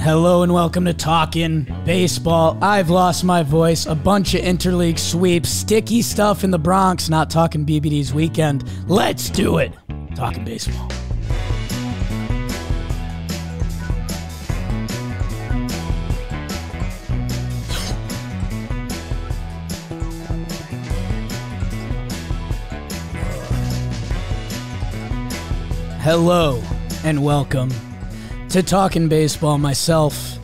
Hello and welcome to Talkin' Baseball. I've lost my voice. A bunch of interleague sweeps. Sticky stuff in the Bronx. Not talking BBD's weekend. Let's do it. Talkin' Baseball. Hello and welcome to Talkin' Baseball. Myself,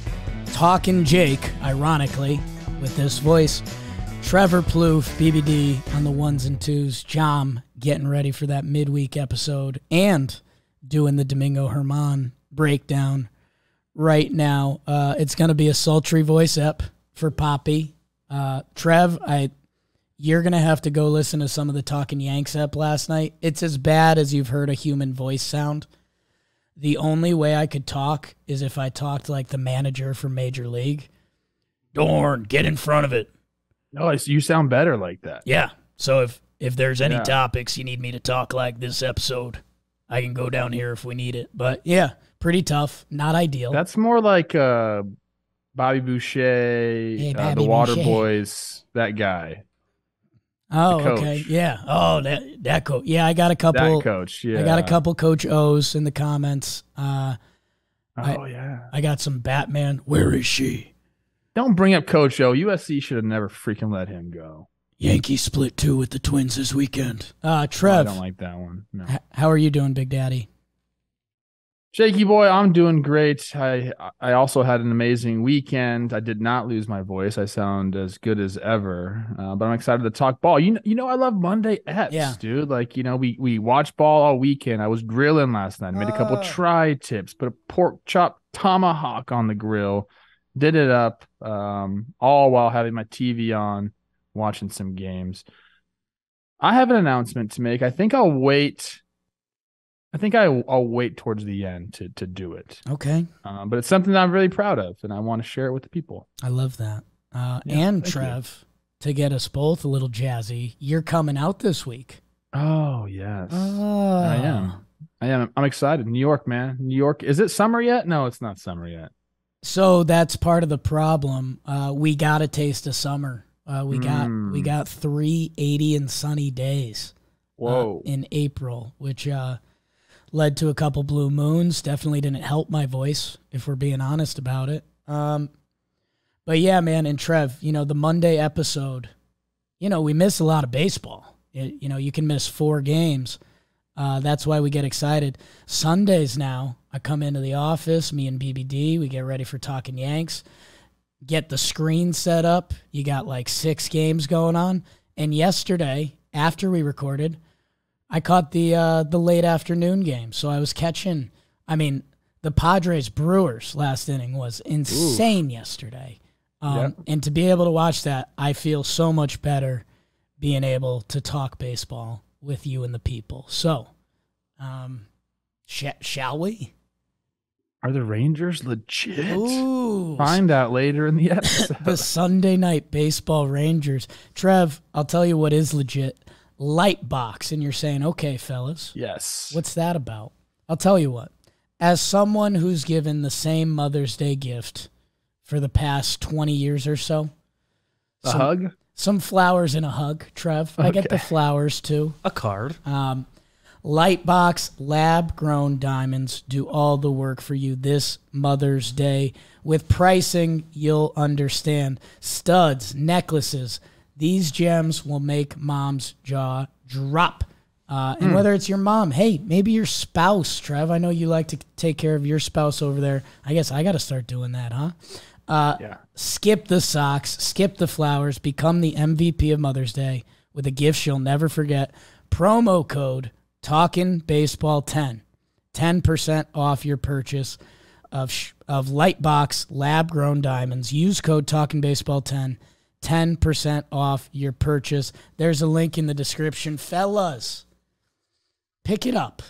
Talkin' Jake, ironically, with this voice. Trevor Plouffe, BBD on the ones and twos. Jom getting ready for that midweek episode and doing the Domingo Germán breakdown right now. It's going to be a sultry voice ep for Poppy. Trev, you're going to have to go listen to some of the Talkin' Yanks up last night. It's as bad as you've heard a human voice sound. The only way I could talk is if I talked like the manager for Major League. Dorn, get in front of it. No, you sound better like that. Yeah. So if there's any topics you need me to talk like this episode, I can go down here if we need it. But, yeah, pretty tough. Not ideal. That's more like Bobby Boucher, the Water Boys, that guy. Oh, okay. Yeah. Oh, that coach. Yeah, I got a couple. That coach. Yeah, I got a couple Coach O's in the comments. I got some Batman. Where is she? Don't bring up Coach O. USC should have never freaking let him go. Yankees split 2 with the Twins this weekend. Trev. Oh, I don't like that one. No. How are you doing, Big Daddy? Shaky boy, I'm doing great. I also had an amazing weekend. I did not lose my voice. I sound as good as ever, but I'm excited to talk ball. You know I love Monday eps, dude. Like, you know, we watched ball all weekend. I was grilling last night. Made a couple tri-tips, put a pork chop tomahawk on the grill, did it up, all while having my TV on, watching some games. I have an announcement to make. I think I'll wait. I'll wait towards the end to do it. Okay. But it's something that I'm really proud of, and I want to share it with the people. I love that. And, Trev, to get us both a little jazzy, you're coming out this week. Oh, yes. I am. I'm excited. New York, man. New York. Is it summer yet? No, it's not summer yet. So that's part of the problem. We got a taste of summer. We got 380 and sunny days in April, which – led to a couple blue moons. Definitely didn't help my voice, if we're being honest about it. But yeah, man, and Trev, you know, the Monday episode, you know, we miss a lot of baseball. You know, you can miss 4 games. That's why we get excited. Sundays now, I come into the office, me and BBD, we get ready for Talkin' Yanks, get the screen set up. You got like 6 games going on. And yesterday, after we recorded, I caught the late afternoon game, so I was catching. I mean, the Padres-Brewers last inning was insane yesterday. And to be able to watch that, I feel so much better being able to talk baseball with you and the people. So, shall we? Are the Rangers legit? Ooh. Find out later in the episode. The Sunday night baseball Rangers. Trev, I'll tell you what is legit. Lightbox, and you're saying, okay, fellas. Yes. What's that about? I'll tell you what. As someone who's given the same Mother's Day gift for the past 20 years or so. A hug? Some flowers and a hug, Trev. Okay. I get the flowers, too. A card. Lightbox lab-grown diamonds do all the work for you this Mother's Day. With pricing, you'll understand. Studs, necklaces, these gems will make mom's jaw drop. And whether it's your mom, hey, maybe your spouse, Trev. I know you like to take care of your spouse over there. I guess I got to start doing that, huh? Skip the socks. Skip the flowers. Become the MVP of Mother's Day with a gift she'll never forget. Promo code TALKINBASEBALL10. 10% off your purchase of Lightbox lab-grown diamonds. Use code TALKINBASEBALL10. 10% off your purchase. There's a link in the description. Fellas, pick it up.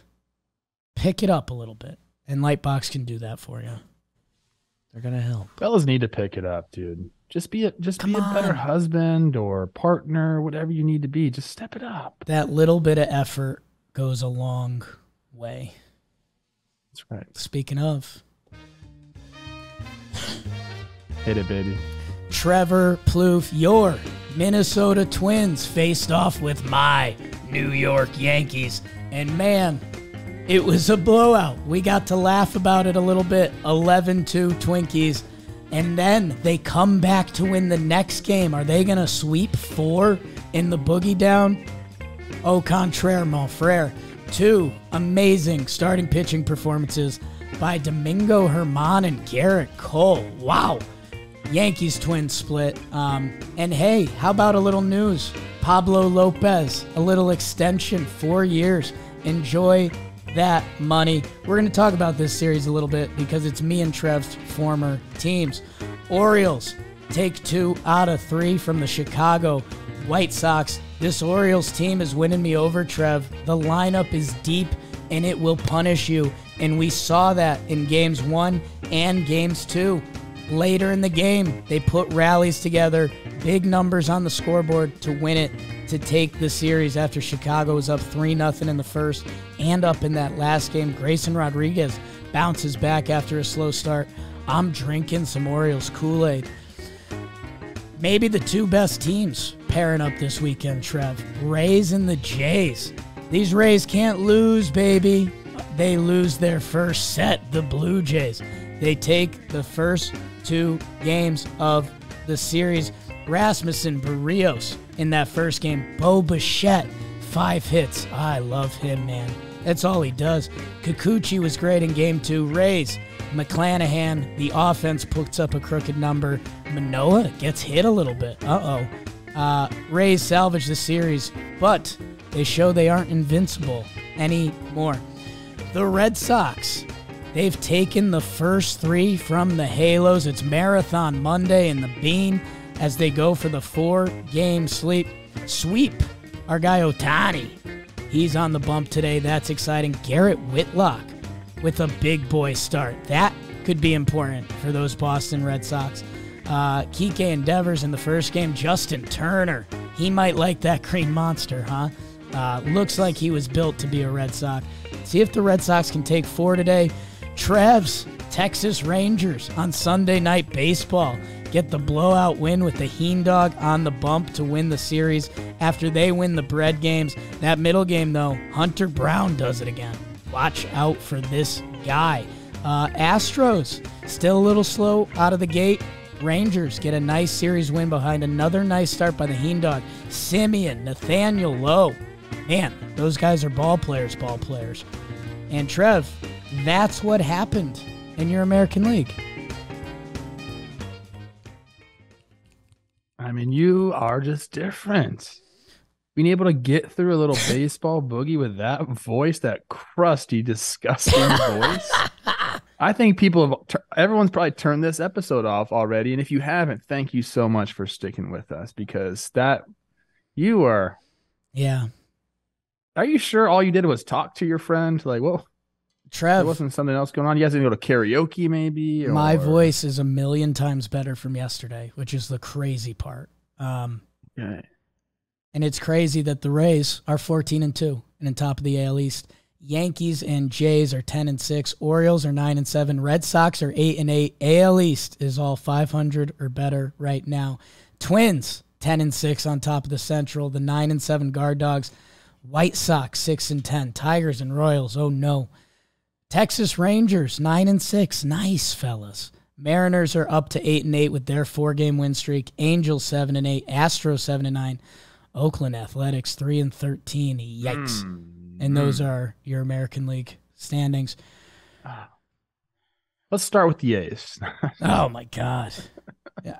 Pick it up a little bit. And Lightbox can do that for you. They're going to help. Fellas need to pick it up, dude. Just be a better husband or partner, whatever you need to be. Just step it up. That little bit of effort goes a long way. That's right. Speaking of, Hit it, baby. Trevor Plouffe, your Minnesota Twins faced off with my New York Yankees. And man, it was a blowout. We got to laugh about it a little bit. 11-2 Twinkies. And then they come back to win the next game. Are they going to sweep four in the boogie down? Au contraire, mon frere. Two amazing starting pitching performances by Domingo Germán and Garrett Cole. Wow. Yankees Twins split. And hey, how about a little news? Pablo Lopez, a little extension, 4 years. Enjoy that money. We're going to talk about this series a little bit because it's me and Trev's former teams. Orioles take 2 out of 3 from the Chicago White Sox. This Orioles team is winning me over, Trev. The lineup is deep and it will punish you. And we saw that in games 1 and games 2. Later in the game, they put rallies together, big numbers on the scoreboard to win it, to take the series after Chicago was up 3-0 in the first and up in that last game. Grayson Rodriguez bounces back after a slow start. I'm drinking some Orioles Kool-Aid. Maybe the two best teams pairing up this weekend, Trev. Rays and the Jays. These Rays can't lose, baby. They lose their first set, the Blue Jays. They take the first 2 games of the series. Rasmussen, Barrios in that first game. Bo Bichette, 5 hits. I love him, man. That's all he does. Kikuchi was great in game 2. Rays, McClanahan, the offense puts up a crooked number. Manoah gets hit a little bit. Rays salvage the series, but they show they aren't invincible anymore. The Red Sox. They've taken the first 3 from the Halos. It's Marathon Monday in the Bean as they go for the 4-game sweep. Our guy Ohtani, he's on the bump today. That's exciting. Garrett Whitlock with a big boy start. That could be important for those Boston Red Sox. Kike Endeavors in the first game. Justin Turner, he might like that green monster, huh? Looks like he was built to be a Red Sox. See if the Red Sox can take 4 today. Trev's Texas Rangers on Sunday Night Baseball get the blowout win with the Heen Dog on the bump to win the series after they win the bread games. That middle game, though, Hunter Brown does it again. Watch out for this guy. Astros still a little slow out of the gate. Rangers get a nice series win behind another nice start by the Heen Dog. Semien, Nathaniel Lowe. Man, those guys are ball players. And Trev, that's what happened in your American League. I mean, you are just different. Being able to get through a little baseball boogie with that voice, that crusty, disgusting voice. I think everyone's probably turned this episode off already. And if you haven't, thank you so much for sticking with us because you are. Yeah. Are you sure all you did was talk to your friend? Like, well, Trev, there wasn't something else going on. You guys didn't go to karaoke, maybe? Or... My voice is 1,000,000 times better from yesterday, which is the crazy part. Okay. And it's crazy that the Rays are 14-2 and in top of the AL East. Yankees and Jays are 10-6. Orioles are 9-7. Red Sox are 8-8. AL East is all 500 or better right now. Twins 10-6 on top of the Central. The 9-7 Guard Dogs. White Sox 6-10, Tigers and Royals. Oh no, Texas Rangers 9-6. Nice fellas. Mariners are up to 8-8 with their 4-game win streak. Angels 7-8, Astros 7-9, Oakland Athletics 3-13. Yikes! And those are your American League standings. Let's start with the A's. Oh my God.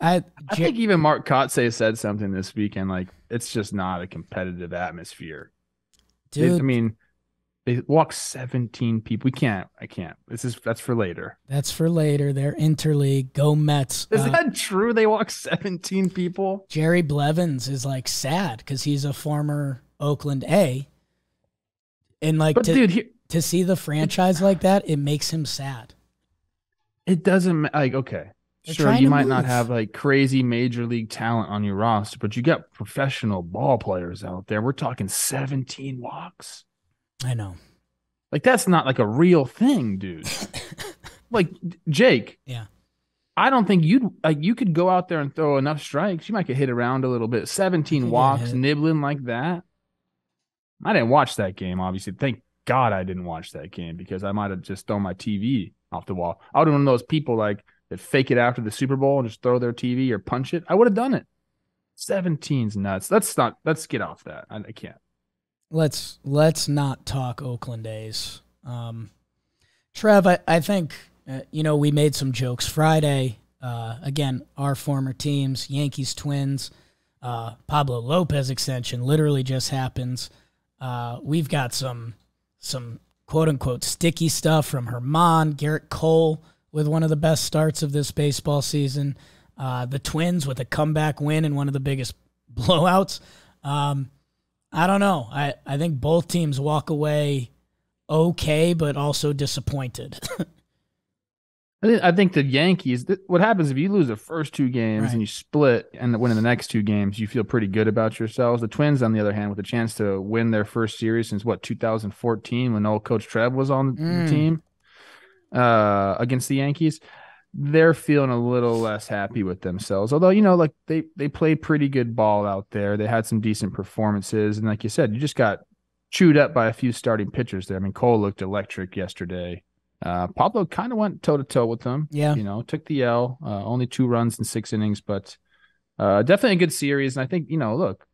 I think even Mark Kotze said something this weekend. Like it's just not a competitive atmosphere. Dude, they walk 17 people. I can't. That's for later. That's for later. They're interleague. Go Mets. Is that true? They walk 17 people? Jerry Blevins is like sad because he's a former Oakland A. And like to see the franchise like that, it makes him sad. It doesn't like okay. They're sure, you might not have like crazy major league talent on your roster, but you got professional ball players out there. We're talking 17 walks. I know. Like that's not like a real thing, dude. Like Jake. Yeah. I don't think you could go out there and throw enough strikes. You might get hit around a little bit. 17 walks, nibbling like that. I didn't watch that game, obviously. Thank God I didn't watch that game because I might have just thrown my TV off the wall. I would have been one of those people like that fake it after the Super Bowl and just throw their TV or punch it. I would have done it. 17's nuts. Let's get off that. I can't. Let's not talk Oakland A's. Trev, I think – we made some jokes Friday. Again, our former teams, Yankees, Twins, Pablo Lopez extension literally just happens. We've got some quote-unquote sticky stuff from Germán, Garrett Cole with one of the best starts of this baseball season. The Twins with a comeback win and one of the biggest blowouts. I don't know. I think both teams walk away okay but also disappointed. I think the Yankees, what happens if you lose the first two games and you split and win in the next two games, you feel pretty good about yourselves. The Twins, on the other hand, with a chance to win their first series since, 2014 when old Coach Trev was on the team against the Yankees, they're feeling a little less happy with themselves. Although, they played pretty good ball out there. They had some decent performances. And like you said, you just got chewed up by a few starting pitchers there. I mean, Cole looked electric yesterday. Pablo kind of went toe-to-toe with them. Yeah. Took the L, only 2 runs in 6 innings, but definitely a good series. And I think, look,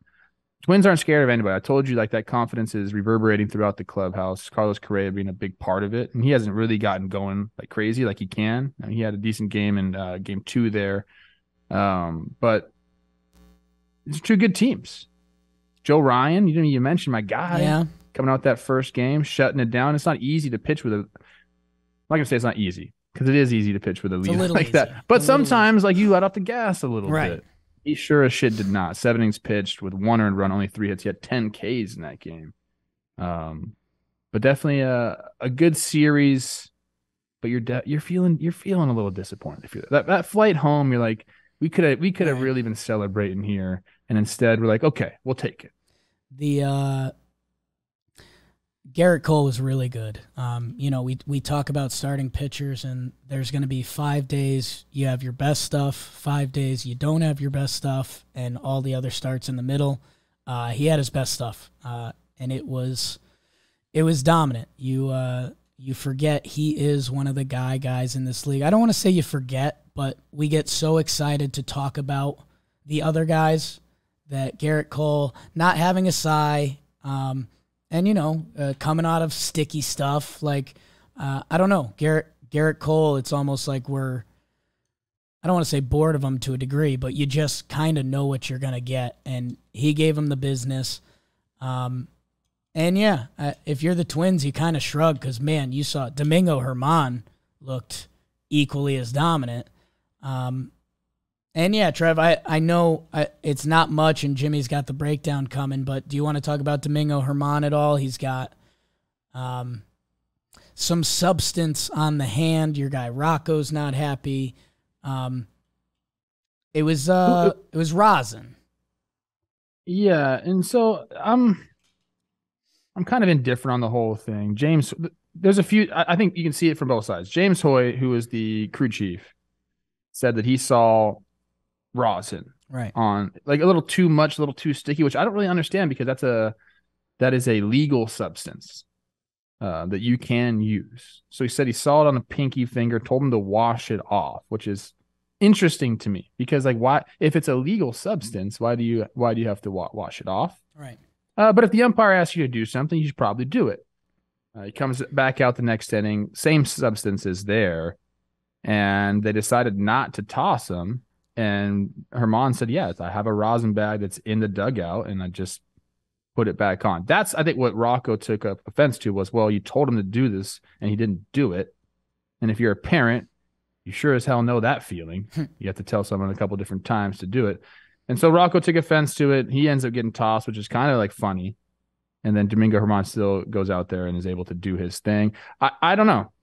Twins aren't scared of anybody. I told you, that confidence is reverberating throughout the clubhouse, Carlos Correa being a big part of it. And he hasn't really gotten going like crazy like he can. I mean, he had a decent game in Game 2 there. But it's two good teams. Joe Ryan, you mentioned my guy. Yeah. Coming out that first game, shutting it down. It's not easy to pitch with a – I'm not going to say it's not easy because it is easy to pitch with a lead like that. But sometimes, you let off the gas a little bit. He sure as shit did not. 7 innings pitched with 1 earned run, only 3 hits. He had 10 Ks in that game. But definitely a good series. But you're feeling a little disappointed. If you're that flight home, you're like, we could have really been celebrating here, and instead we're like, okay, we'll take it. The Garrett Cole was really good. We talk about starting pitchers, and there's going to be 5 days you have your best stuff, 5 days you don't have your best stuff, and all the other starts in the middle. He had his best stuff, and it was dominant. You forget he is one of the guys in this league. I don't want to say you forget, but we get so excited to talk about the other guys that Garrett Cole not having a sigh. And, coming out of sticky stuff, I don't know, Garrett Cole, it's almost like we're, I don't want to say bored of him to a degree, but you just kind of know what you're going to get. And he gave him the business. If you're the Twins, you kind of shrug because, man, you saw Domingo Germán looked equally as dominant. Trev, I know it's not much, and Jimmy's got the breakdown coming, but do you want to talk about Domingo Germán at all? He's got some substance on the hand. Your guy Rocco's not happy. It was Rosin. Yeah, and so I'm kind of indifferent on the whole thing. James, there's a few. I think you can see it from both sides. James Hoy, who is the crew chief, said that he saw Rosin on a little too much, a little too sticky, which I don't really understand because that is a legal substance that you can use. So he said he saw it on a pinky finger, told him to wash it off, which is interesting to me because why, if it's a legal substance, why do you have to wash it off? Right. But if the umpire asks you to do something, you should probably do it. He comes back out the next inning, same substance is there, and they decided not to toss him. And Germán said, yes, I have a rosin bag that's in the dugout, and I just put it back on. That's, I think, what Rocco took up offense to was, well, you told him to do this, and he didn't do it. And if you're a parent, you sure as hell know that feeling. You have to tell someone a couple different times to do it. And so Rocco took offense to it. He ends up getting tossed, which is kind of funny. And then Domingo Germán still goes out there and is able to do his thing. I don't know.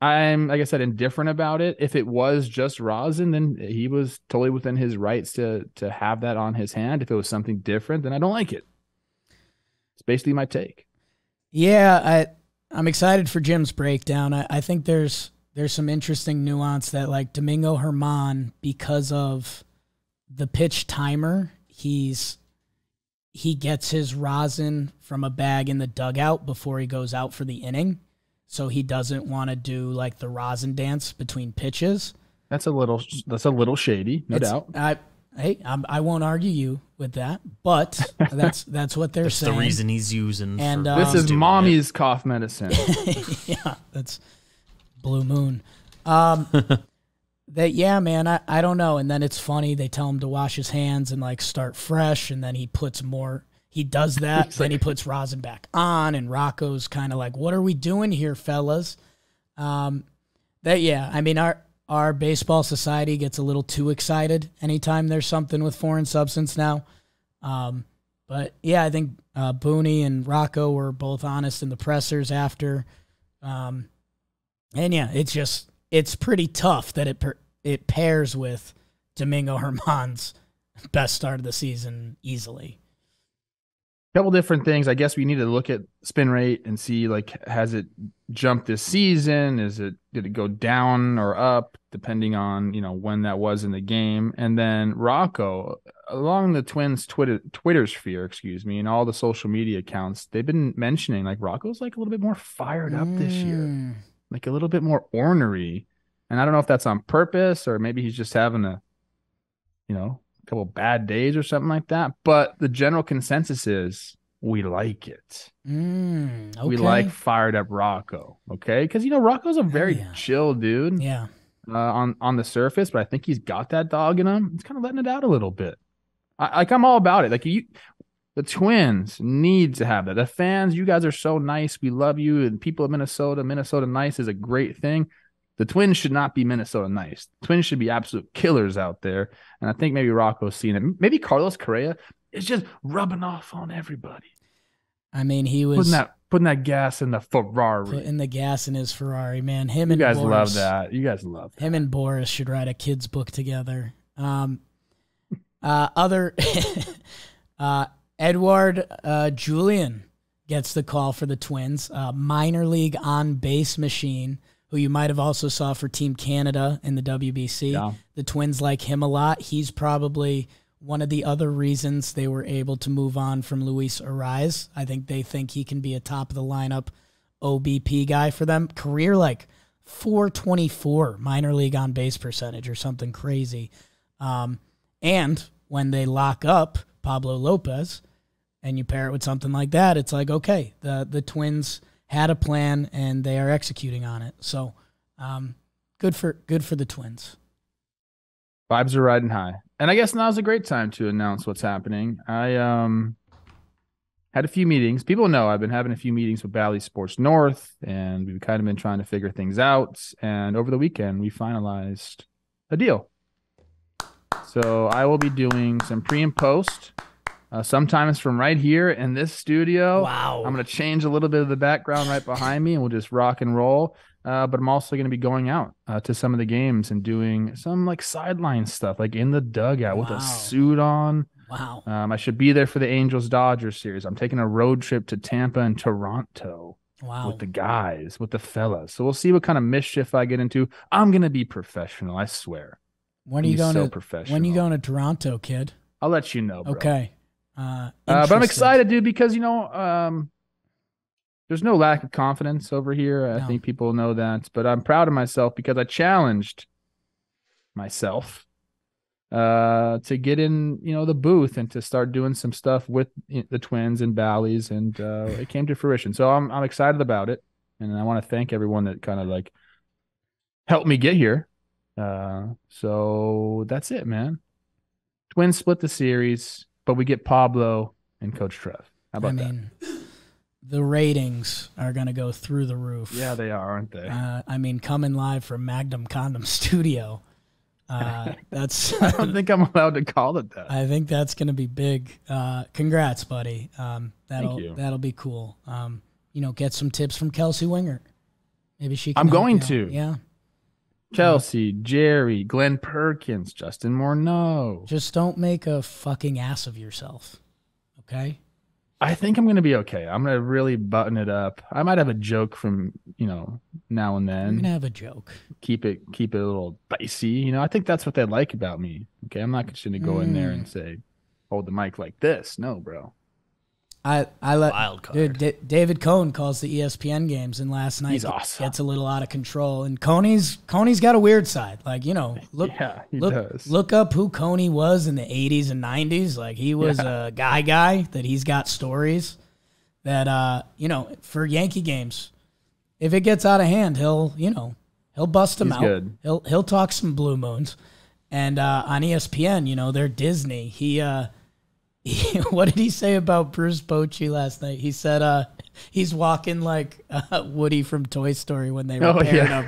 I'm, like I said, indifferent about it. If it was just rosin, then he was totally within his rights to have that on his hand. If it was something different, then I don't like it. It's basically my take. Yeah, I'm excited for Jim's breakdown. I think there's there's some interesting nuance that, like, Domingo Germán, because of the pitch timer, he gets his rosin from a bag in the dugout before he goes out for the inning. So he doesn't want to do, like, the rosin dance between pitches. That's a little shady, no doubt. I won't argue you with that, but that's what they're saying. That's the reason he's using. And this is mommy's cough medicine. Yeah, that's Blue Moon. I don't know. And then it's funny. They tell him to wash his hands and, like, start fresh. And then he puts more. He does that. Then he puts rosin back on. And Rocco's kind of like, "What are we doing here, fellas?" Our baseball society gets a little too excited anytime there's something with foreign substance now. I think Booney and Rocco were both honest in the pressers after. It's pretty tough that it pairs with Domingo Germán's best start of the season easily. A couple different things. I guess we need to look at spin rate and see, like, has it jumped this season? Did it go down or up, depending on, you know, when that was in the game? And then Rocco, along the Twins' Twitter sphere, and all the social media accounts, they've been mentioning, like, Rocco's, like, a little bit more fired up this year, like a little bit more ornery. And I don't know if that's on purpose or maybe he's just having a couple bad days or something like that. But the general consensus is we like it. Okay. We like fired up Rocco. Okay. Cause Rocco's a very chill dude. Yeah. On the surface, but I think he's got that dog in him. He's kind of letting it out a little bit. I'm all about it. Like, the Twins need to have that. The fans, you guys are so nice. We love you. And people of Minnesota nice is a great thing. The Twins should not be Minnesota nice. The Twins should be absolute killers out there. And I think maybe Rocco's seen it. Maybe Carlos Correa is just rubbing off on everybody. I mean, he was putting that gas in the Ferrari. Putting the gas in his Ferrari, man. You guys love that. Him and Boris should write a kid's book together. Edward Julian gets the call for the Twins. Minor league on-base machine, who you might have also saw for Team Canada in the WBC. Yeah. The Twins like him a lot. He's probably one of the other reasons they were able to move on from Luis Ariz. I think they think he can be a top-of-the-lineup OBP guy for them. Career, like, 424 minor league on-base percentage or something crazy. And when they lock up Pablo Lopez and you pair it with something like that, it's like, okay, the Twins had a plan, and they are executing on it. So, good for the Twins. Vibes are riding high, and I guess now's a great time to announce what's happening. I had a few meetings. People know I've been having a few meetings with Bally Sports North, and we've kind of been trying to figure things out. And over the weekend, we finalized a deal. So I will be doing some pre and post. Sometimes from right here in this studio. Wow. I'm going to change a little bit of the background right behind me, and we'll just rock and roll. But I'm also going to be going out to some of the games and doing some, like, sideline stuff, like in the dugout with a suit on. Wow. I should be there for the Angels-Dodgers series. I'm taking a road trip to Tampa and Toronto with the guys, with the fellas. So we'll see what kind of mischief I get into. I'm going to be professional, I swear. When are you going to Toronto, kid? I'll let you know, bro. Okay. But I'm excited, dude, because there's no lack of confidence over here. I think people know that, but I'm proud of myself because I challenged myself to get in, the booth and to start doing some stuff with the Twins and Bally's, and it came to fruition. So I'm excited about it, and I want to thank everyone that kind of, like, helped me get here. So that's it, man. Twins split the series. But we get Pablo and Coach Trev. How about that? I mean, the ratings are going to go through the roof. Yeah, they are, aren't they? Coming live from Magnum Condom Studio. I don't think I'm allowed to call it that. I think that's going to be big. Congrats, buddy. That'll be cool. Get some tips from Kelsey Winger. Maybe she can. I'm going to. Yeah. Kelsey, Jerry, Glenn Perkins, Justin Morneau. Just don't make a fucking ass of yourself, okay? I think I'm going to be okay. I'm going to really button it up. I might have a joke from, you know, now and then. I'm going to have a joke. Keep it a little dicey. You know, I think that's what they like about me. Okay, I'm not just going to go in there and say, hold the mic like this. No, bro. I let wild card. Dude, David Cone calls the ESPN games, and last night He's awesome. Gets a little out of control. And Coney's got a weird side. Like, you know, look up who Coney was in the 80s and 90s. Like, he was a guy that he's got stories that, you know, for Yankee games, if it gets out of hand, he'll bust them out. Good. He'll talk some blue moons. And on ESPN, you know, they're Disney. What did he say about Bruce Bochy last night? He said he's walking like Woody from Toy Story when they were pairing up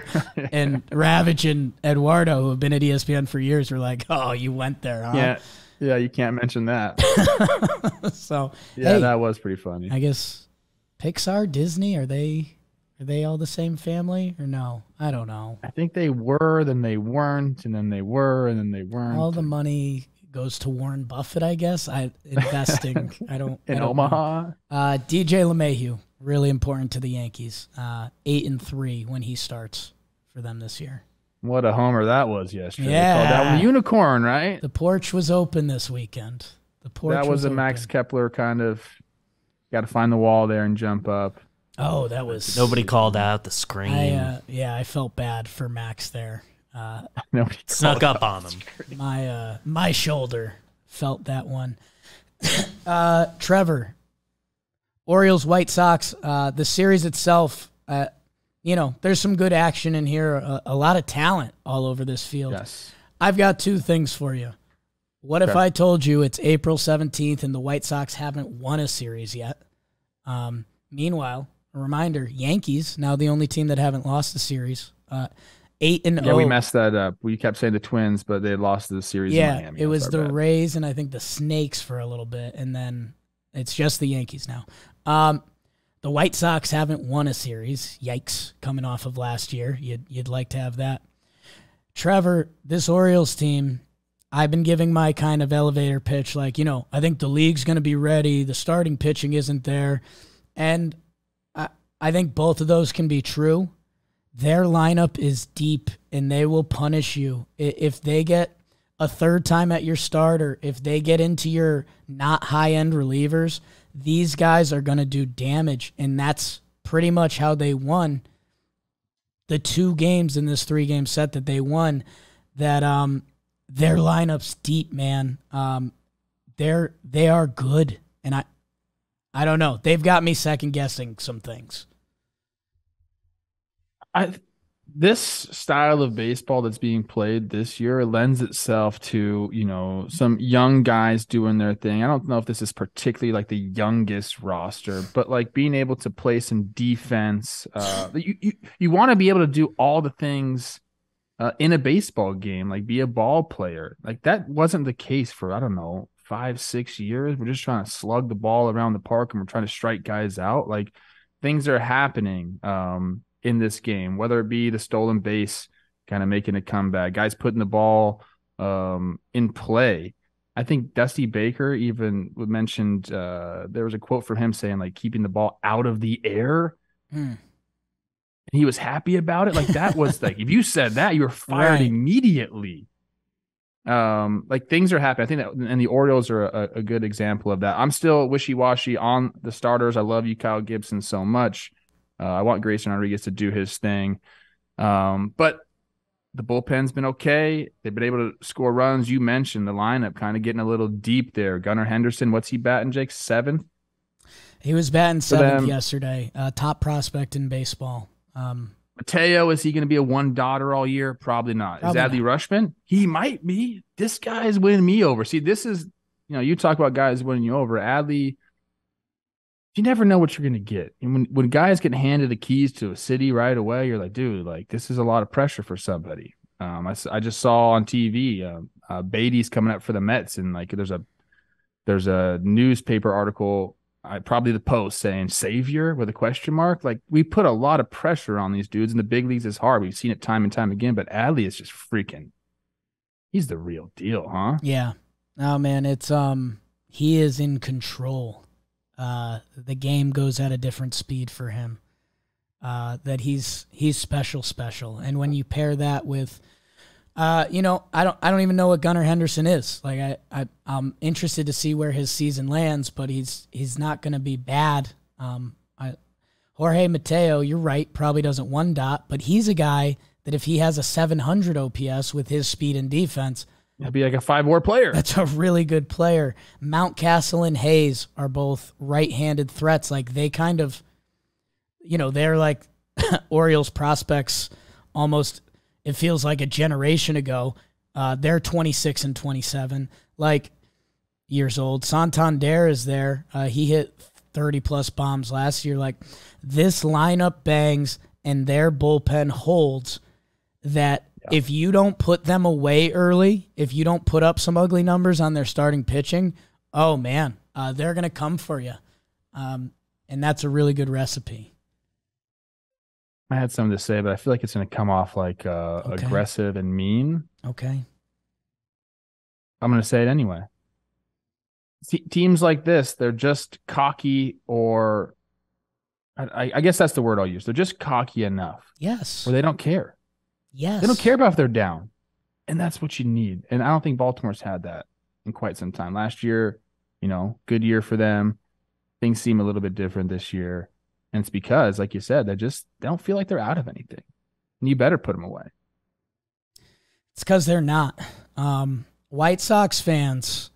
and Ravage and Eduardo, who have been at ESPN for years, were like, oh, you went there, huh? Yeah, you can't mention that. So yeah, hey, that was pretty funny. I guess Pixar, Disney, are they all the same family or no? I don't know. I think they were, then they weren't, and then they were, and then they weren't. All the money goes to Warren Buffett, I guess. Investing. I don't Omaha. Know. DJ LeMahieu, really important to the Yankees. 8-3 when he starts for them this year. What a homer that was yesterday. Yeah, they called that unicorn, right? The porch was open this weekend. The porch. That was a open. Max Kepler kind of. Got to find the wall there and jump up. Oh, that was nobody called out the screen. I felt bad for Max there. Snuck up on them. My shoulder felt that one. Trevor, Orioles, White Sox, the series itself, you know, there's some good action in here, a lot of talent all over this field. Yes. I've got two things for you. What if I told you it's April 17th and the White Sox haven't won a series yet? Meanwhile, a reminder, Yankees, now the only team that haven't lost a series, 8-0. Yeah, we messed that up. We kept saying the Twins, but they lost the series in Miami. It was the Rays and I think the Snakes for a little bit, and then it's just the Yankees now. The White Sox haven't won a series. Yikes, coming off of last year. You'd like to have that. Trevor, this Orioles team, I've been giving my kind of elevator pitch, like, you know, I think the league's going to be ready. The starting pitching isn't there. And I think both of those can be true. Their lineup is deep, and they will punish you. If they get a third time at your starter, if they get into your not high-end relievers, these guys are going to do damage, and that's pretty much how they won the two games in this three-game set that they won, that their lineup's deep, man. They are good, and I don't know. They've got me second-guessing some things. This style of baseball that's being played this year lends itself to, you know, some young guys doing their thing. I don't know if this is particularly like the youngest roster, but like being able to play some defense. You want to be able to do all the things in a baseball game, like be a ball player. Like that wasn't the case for, I don't know, 5-6 years. We're just trying to slug the ball around the park and we're trying to strike guys out. Like things are happening. In this game, whether it be the stolen base, kind of making a comeback, guys putting the ball in play. I think Dusty Baker even mentioned there was a quote from him saying, like, keeping the ball out of the air. Mm. And he was happy about it. Like, that was like, if you said that, you were fired immediately. Like, things are happening. I think that, and the Orioles are a good example of that. I'm still wishy-washy on the starters. I love you, Kyle Gibson, so much. I want Grayson Rodriguez to do his thing. But the bullpen's been okay. They've been able to score runs. You mentioned the lineup kind of getting a little deep there. Gunnar Henderson, what's he batting, Jake? 7th? He was batting 7th yesterday. Top prospect in baseball. Mateo, is he going to be a one-dotter all year? Probably not. Is Adley Rushman? He might be. This guy's winning me over. See, this is, you know, you talk about guys winning you over. Adley, you never know what you're going to get. And when guys get handed the keys to a city right away, you're like, dude, like this is a lot of pressure for somebody. I just saw on TV, Beatty's coming up for the Mets. And like, there's a newspaper article, probably the Post, saying savior with a question mark. Like, we put a lot of pressure on these dudes in the big leagues. It's hard. We've seen it time and time again, but Adley is just freaking, he's the real deal. Huh? Yeah. Oh man. He is in control. The game goes at a different speed for him. That he's special. And when you pair that with, you know, I don't even know what Gunnar Henderson is. Like I'm interested to see where his season lands, but he's not going to be bad. Jorge Mateo, you're right, probably doesn't one dot, but he's a guy that if he has a 700 OPS with his speed and defense, he'll be like a five WAR player. That's a really good player. Mountcastle and Hayes are both right-handed threats. Like they kind of, you know, they're like Orioles prospects almost. It feels like a generation ago. They're 26 and 27, like years old. Santander is there. He hit 30-plus bombs last year. Like this lineup bangs and their bullpen holds that. Yeah. If you don't put them away early, if you don't put up some ugly numbers on their starting pitching, oh, man, they're going to come for you. And that's a really good recipe. I had something to say, but I feel like it's going to come off like aggressive and mean. Okay. I'm going to say it anyway. Teams like this, they're just cocky, or I guess that's the word I'll use. They're just cocky enough. Yes. Or they don't care. Yes. They don't care about if they're down. And that's what you need. And I don't think Baltimore's had that in quite some time. Last year, you know, good year for them. Things seem a little bit different this year. And it's because, like you said, they don't feel like they're out of anything. And you better put them away. It's because they're not. White Sox fans,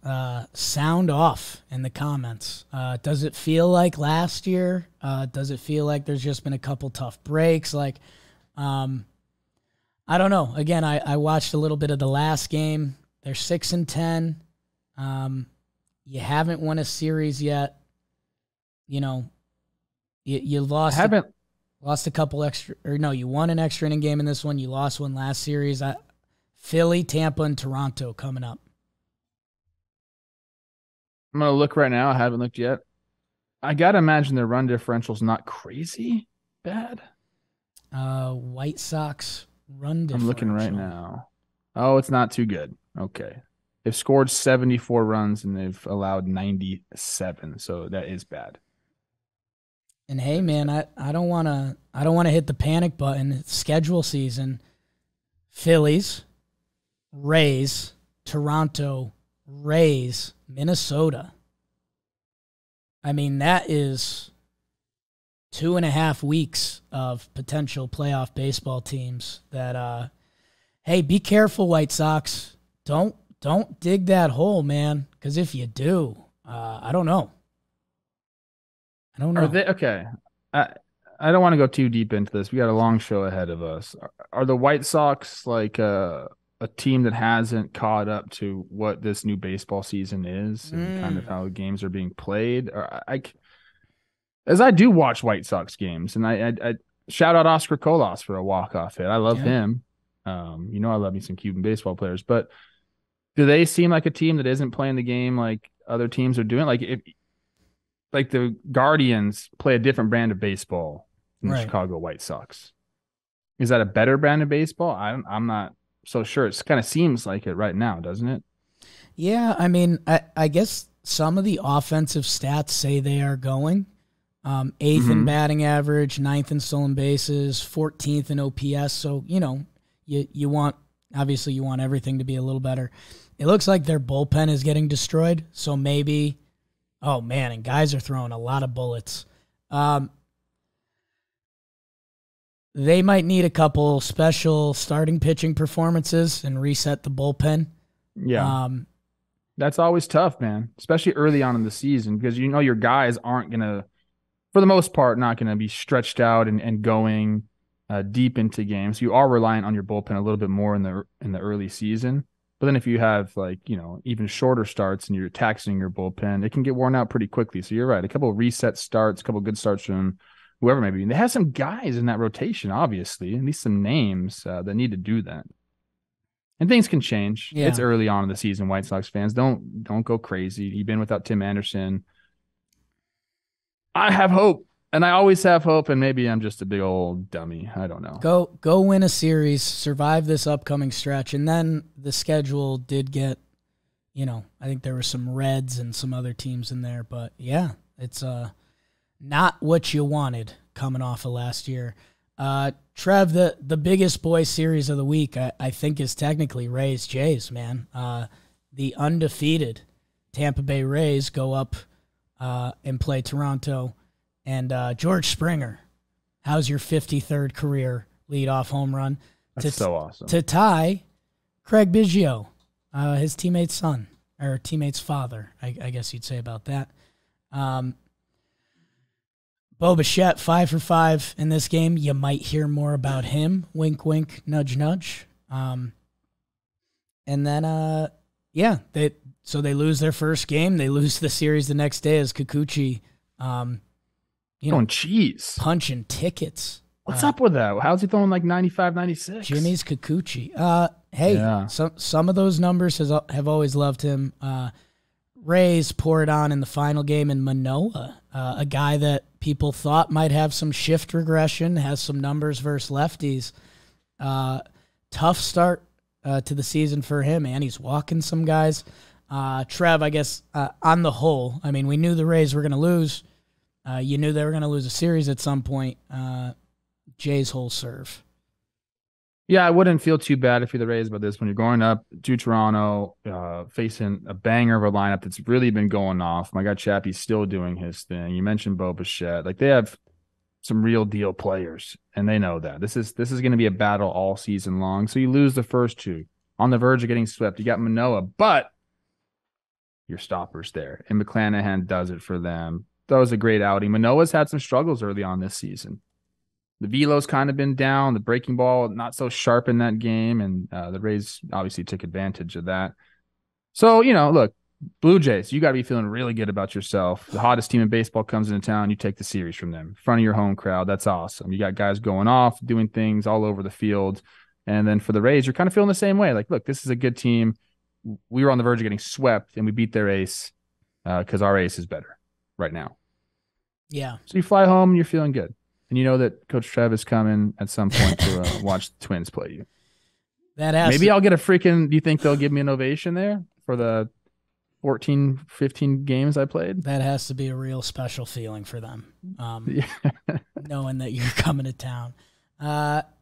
sound off in the comments. Does it feel like last year? Does it feel like there's just been a couple tough breaks? Like, I don't know. Again, I watched a little bit of the last game. They're 6-10. You haven't won a series yet. You know, you lost. I haven't lost a couple extra, or no, you won an extra inning game in this one. You lost one last series. Philly, Tampa, and Toronto coming up. I'm gonna look right now. I haven't looked yet. I gotta imagine their run differential's not crazy bad. White Sox. Run I'm looking right now. Oh, it's not too good. Okay. They've scored 74 runs and they've allowed 97. So that is bad. And hey man, I don't wanna hit the panic button. It's schedule season. Phillies, Rays, Toronto, Rays, Minnesota. I mean, that is 2.5 weeks of potential playoff baseball teams that, hey, be careful, White Sox. Don't dig that hole, man, because if you do, I don't know. I don't know. Okay. I don't want to go too deep into this. We got a long show ahead of us. Are the White Sox like a team that hasn't caught up to what this new baseball season is and kind of how games are being played? Or as I do watch White Sox games, and I shout out Oscar Colas for a walk-off hit. I love him. You know I love me some Cuban baseball players. But do they seem like a team that isn't playing the game like other teams are doing? Like if the Guardians play a different brand of baseball than the Chicago White Sox. Is that a better brand of baseball? I'm not so sure. It kind of seems like it right now, doesn't it? Yeah, I mean, I guess some of the offensive stats say they are going. 8th in batting average, 9th in stolen bases, 14th in OPS. So, you know, you want everything to be a little better. It looks like their bullpen is getting destroyed. So maybe, oh man, and guys are throwing a lot of bullets. They might need a couple special starting pitching performances and reset the bullpen. Yeah. That's always tough, man, especially early on in the season, because you know your guys aren't going to, for the most part, not going to be stretched out and going deep into games. You are reliant on your bullpen a little bit more in the early season. But then if you have, like, you know, even shorter starts and you're taxing your bullpen, it can get worn out pretty quickly. So you're right. A couple of reset starts, a couple of good starts from whoever may be. And they have some guys in that rotation, obviously, at least some names that need to do that. And things can change. Yeah. It's early on in the season, White Sox fans. Don't go crazy. You've been without Tim Anderson. I have hope, and I always have hope, and maybe I'm just a big old dummy. I don't know. Go win a series, survive this upcoming stretch, and then the schedule did get, you know, I think there were some Reds and some other teams in there, but yeah, It's not what you wanted coming off of last year. Trev, the biggest boy series of the week, I think, is technically Rays Jays, man. The undefeated Tampa Bay Rays go up and play Toronto. And George Springer, how's your 53rd career leadoff home run? That's so awesome. To tie Craig Biggio, his teammate's son, or teammate's father, I guess you'd say about that. Bo Bichette, 5 for 5 in this game. You might hear more about him. Wink, wink, nudge, nudge. And then, yeah, so they lose their first game. They lose the series the next day as Kikuchi, you know, punching tickets. What's up with that? How's he throwing like 95, 96? Jimmy's Kikuchi. Hey, yeah. Some of those numbers have always loved him. Rays pour it on in the final game in Manoah, a guy that people thought might have some shift regression, has some numbers versus lefties. Tough start to the season for him, and he's walking some guys. Trev, I guess, on the whole, I mean, we knew the Rays were going to lose. You knew they were going to lose a series at some point. Jay's whole serve. Yeah, I wouldn't feel too bad if you're the Rays about this. When you're going up to Toronto, facing a banger of a lineup that's really been going off. My guy Chappie's still doing his thing. You mentioned Bo Bichette. Like, they have some real deal players, and they know that. This is going to be a battle all season long. So you lose the first two. On the verge of getting swept. You got Manoah, but your stopper's there. And McClanahan does it for them. That was a great outing. Manoah's had some struggles early on this season. The velo's kind of been down. The breaking ball not so sharp in that game, and the Rays obviously took advantage of that. So, you know, look, Blue Jays, you got to be feeling really good about yourself. The hottest team in baseball comes into town. You take the series from them in front of your home crowd. That's awesome. You got guys going off, doing things all over the field. And then for the Rays, you're kind of feeling the same way. Like, look, this is a good team. We were on the verge of getting swept, and we beat their ace because our ace is better right now. Yeah. So you fly home, and you're feeling good. And you know that Coach Trev is coming at some point to watch the Twins play you. That has maybe to. I'll get a freaking. Do you think they'll give me an ovation there for the 14, 15 games I played? That has to be a real special feeling for them, yeah. Knowing that you're coming to town.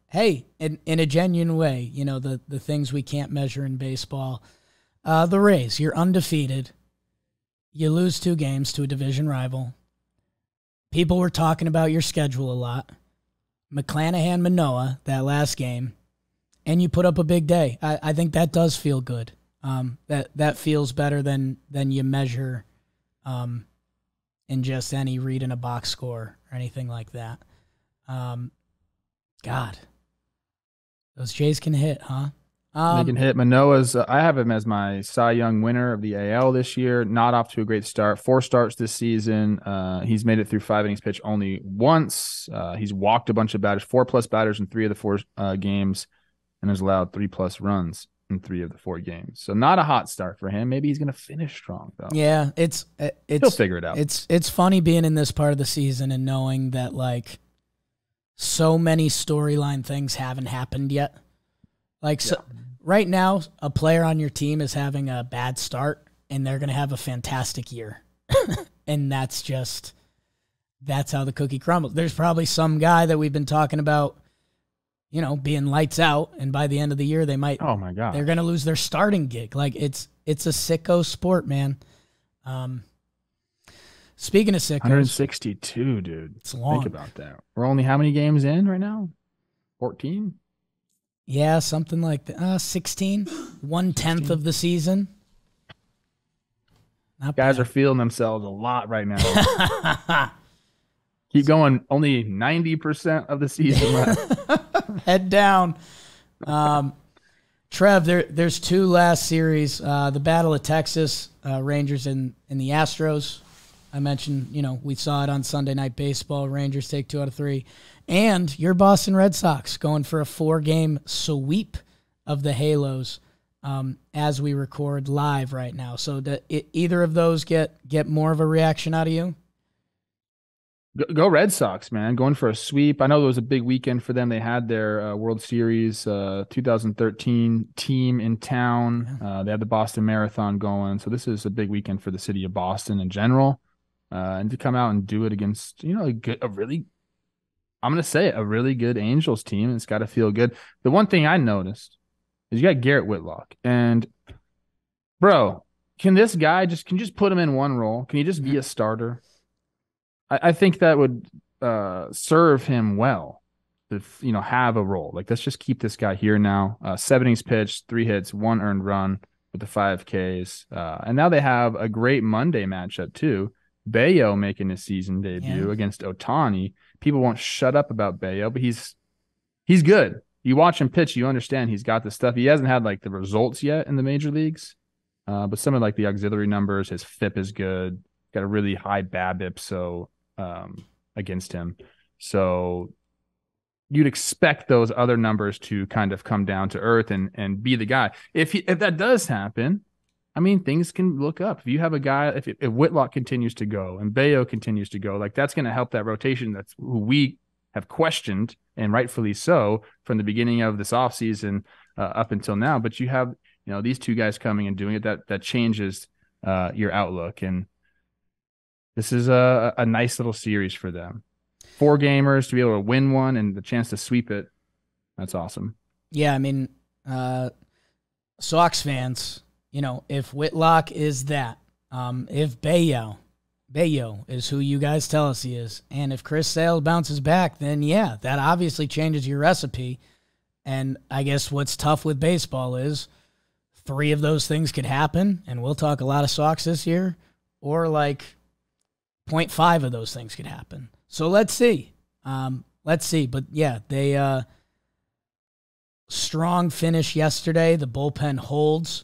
Hey, in a genuine way, you know the things we can't measure in baseball. The Rays, you're undefeated. You lose 2 games to a division rival. People were talking about your schedule a lot. McClanahan, Manoah, that last game, and you put up a big day. I think that does feel good. That feels better than you measure in just any read in a box score or anything like that. God, those Jays can hit, huh? They can hit. Manoah's, I have him as my Cy Young winner of the AL this year. Not off to a great start. 4 starts this season. He's made it through 5 innings pitch only once. He's walked a bunch of batters, 4+ batters in 3 of the 4 games, and has allowed 3+ runs in 3 of the 4 games. So not a hot start for him. Maybe he's going to finish strong, though. Yeah, he'll figure it out. It's funny being in this part of the season and knowing that, like, so many storyline things haven't happened yet. Like, so yeah. Right now, a player on your team is having a bad start, and they're going to have a fantastic year. And that's how the cookie crumbles. There's probably some guy that we've been talking about, you know, being lights out, and by the end of the year, they might. Oh my God, they're going to lose their starting gig. Like, it's a sicko sport, man. Speaking of sickos, 162, dude. It's long. Think about that. We're only how many games in right now? 14. Yeah, something like that. 16, 1/10 of the season. Guys are feeling themselves a lot right now. Keep going. Only 90% of the season left. Head down. Trev, there's 2 last series. The Battle of Texas, Rangers and the Astros. I mentioned, you know, we saw it on Sunday Night Baseball. Rangers take 2 out of 3. And your Boston Red Sox going for a 4-game sweep of the Halos as we record live right now. So either of those get more of a reaction out of you? Go Red Sox, man. Going for a sweep. I know there was a big weekend for them. They had their World Series 2013 team in town. They had the Boston Marathon going. So this is a big weekend for the city of Boston in general. And to come out and do it against, you know, a really good Angels team, it's got to feel good. The one thing I noticed is you got Garrett Whitlock, and bro, can this guy just put him in one role? Can he just be a starter? I think that would serve him well to, you know, have a role. Like, let's just keep this guy here now. 7 innings pitched, 3 hits, 1 earned run with the 5Ks. And now they have a great Monday matchup too. Bayo making his season debut against Ohtani. People won't shut up about Bayo, but he's good. You watch him pitch, you understand he's got the stuff. He hasn't had like the results yet in the major leagues, but some of like the auxiliary numbers, his FIP is good. Got a really high BABIP, so against him. So you'd expect those other numbers to kind of come down to earth and be the guy. If that does happen, I mean, things can look up. If you have a guy, if Whitlock continues to go and Bayo continues to go, like that's going to help that rotation. That's who we have questioned, and rightfully so, from the beginning of this offseason up until now. But you have, you know, these two guys coming and doing it, that changes your outlook. And this is a nice little series for them. 4 gamers to be able to win one and the chance to sweep it. That's awesome. Yeah, I mean, Sox fans, you know, if Whitlock is that, if Bayo is who you guys tell us he is, and if Chris Sale bounces back, then yeah, that obviously changes your recipe. And I guess what's tough with baseball is 3 of those things could happen, and we'll talk a lot of Sox this year, or like 0.5 of those things could happen. So let's see. But yeah, they strong finish yesterday. The bullpen holds.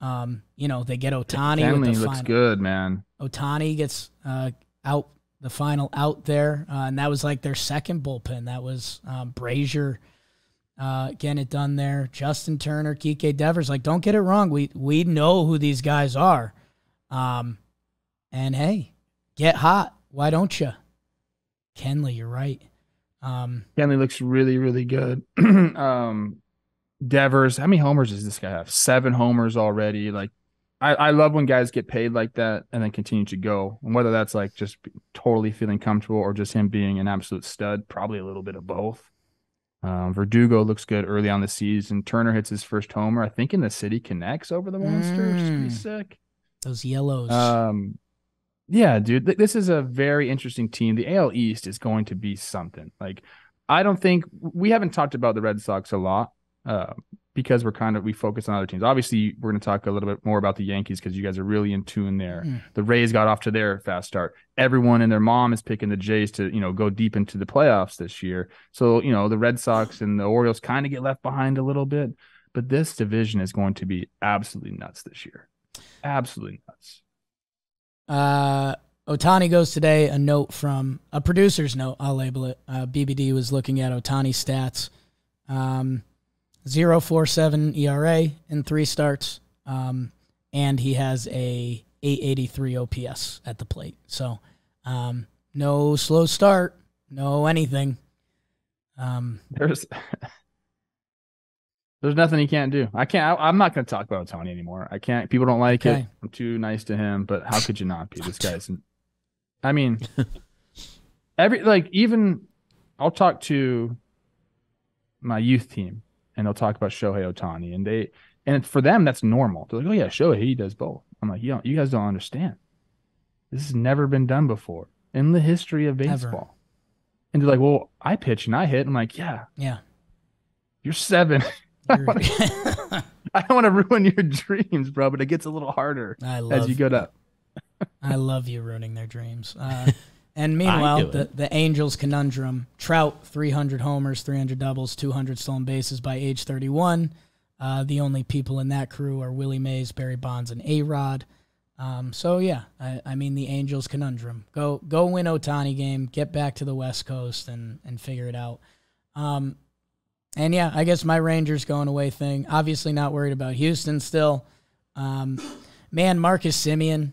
You know, they get Ohtani with the final. Looks good, man. Ohtani gets out, the final out there, and that was like their second bullpen. That was Brazier getting it done there. Justin Turner, Kike Devers. Like, don't get it wrong. We know who these guys are, and hey, get hot. Why don't you? Kenley, you're right. Kenley looks really, really good. Devers, how many homers does this guy have? 7 homers already. Like, I love when guys get paid like that and then continue to go. And whether that's like just totally feeling comfortable or just him being an absolute stud, probably a little bit of both. Verdugo looks good early on the season. Turner hits his first homer, I think, in the City Connects over the Monsters. Pretty sick. Those yellows. Yeah, dude, this is a very interesting team. The AL East is going to be something. Like, I don't think we haven't talked about the Red Sox a lot. Because we focus on other teams. Obviously, we're going to talk a little bit more about the Yankees because you guys are really in tune there. The Rays got off to their fast start. Everyone and their mom is picking the Jays to, you know, go deep into the playoffs this year. So, you know, the Red Sox and the Orioles kind of get left behind a little bit. But this division is going to be absolutely nuts this year. Absolutely nuts. Ohtani goes today. A note from a producer's note, I'll label it. BBD was looking at Ohtani stats. 0.47 ERA in 3 starts, and he has a 883 OPS at the plate. So no slow start, no anything. There's nothing he can't do. I'm not going to talk about Tony anymore. I can't. People don't like it. I'm too nice to him. But how could you not be? This guy's. I mean, I'll talk to my youth team. And they'll talk about Shohei Ohtani, and for them that's normal. They're like, oh yeah, Shohei, he does both. I'm like, you guys don't understand. This has never been done before in the history of baseball. Ever. And they're like, well, I pitch and I hit. I'm like, yeah. You're 7. I don't want to ruin your dreams, bro. But it gets a little harder as you get up. I love you ruining their dreams. And meanwhile, the Angels conundrum. Trout, 300 homers, 300 doubles, 200 stolen bases by age 31. The only people in that crew are Willie Mays, Barry Bonds, and A-Rod. So, yeah, I mean, the Angels conundrum. Go win Ohtani game, get back to the West Coast, and figure it out. And, yeah, I guess my Rangers going away thing. Obviously not worried about Houston still. Man, Marcus Semien,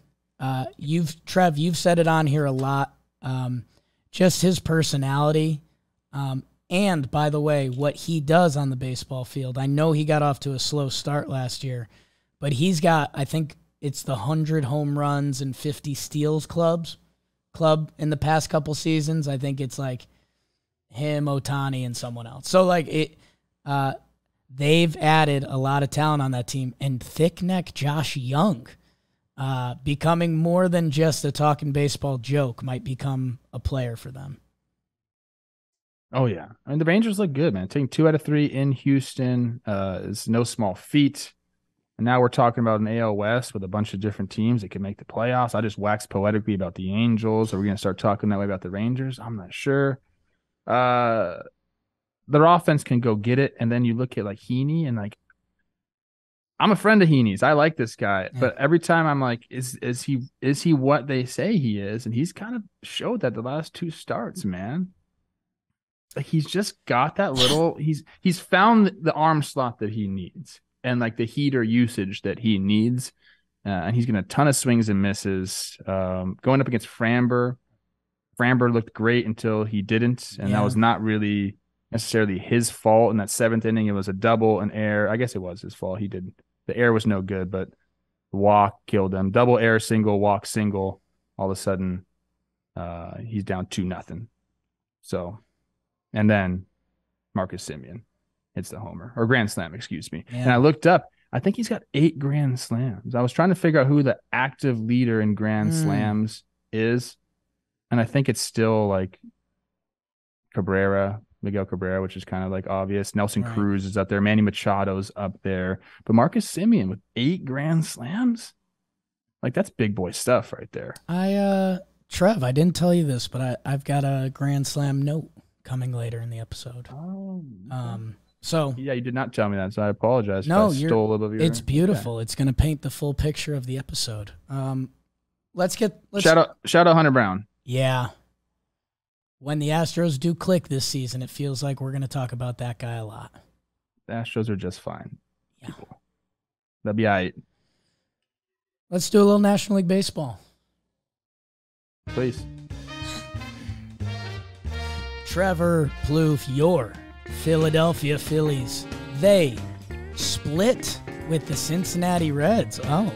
Trev, you've said it on here a lot. Just his personality, and by the way, what he does on the baseball field. I know he got off to a slow start last year, but he's got, I think it's the 100 home runs and 50 steals clubs. club in the past couple seasons. I think it's like him, Ohtani, and someone else. So like it, they've added a lot of talent on that team, and thick neck Josh Young, becoming more than just a Talkin' Baseball joke, might become a player for them. Oh yeah, I mean the Rangers look good, man. Taking 2 out of 3 in Houston is no small feat. And now we're talking about an AL West with a bunch of different teams that can make the playoffs. I just waxed poetically about the Angels. Are we going to start talking that way about the Rangers? I'm not sure. Their offense can go get it, and then you look at like Heaney, and like I'm a friend of Heaney's. I like this guy, yeah. But every time I'm like, is he what they say he is? And he's kind of showed that the last 2 starts, man. Like he's just got that little. He's found the arm slot that he needs, and like the heater usage that he needs. And he's getting a ton of swings and misses. Going up against Framber. Framber looked great until he didn't. And that was not really necessarily his fault. In that 7th inning, it was a double, an error. I guess it was his fault. He did. The error was no good, but the walk killed him. Double error, single, walk, single. All of a sudden, he's down 2-0. So, and then Marcus Semien hits the homer, or grand slam, excuse me. Yeah. And I looked up, I think he's got 8 grand slams. I was trying to figure out who the active leader in grand slams is. And I think it's still like Miguel Cabrera, which is kind of like obvious. Nelson Cruz is up there. Manny Machado's up there. But Marcus Semien with 8 grand slams? Like that's big boy stuff right there. Trev, I didn't tell you this, but I've got a grand slam note coming later in the episode. Oh, so yeah, you did not tell me that, so I apologize. No, you stole a little bit. It's beautiful. Yeah. It's going to paint the full picture of the episode. Shout out Hunter Brown. Yeah, when the Astros do click this season, it feels like we're going to talk about that guy a lot. The Astros are just fine. Yeah, that'd be all right. Let's do a little National League Baseball, please. Trevor Plouffe, your Philadelphia Phillies. They split with the Cincinnati Reds. Oh,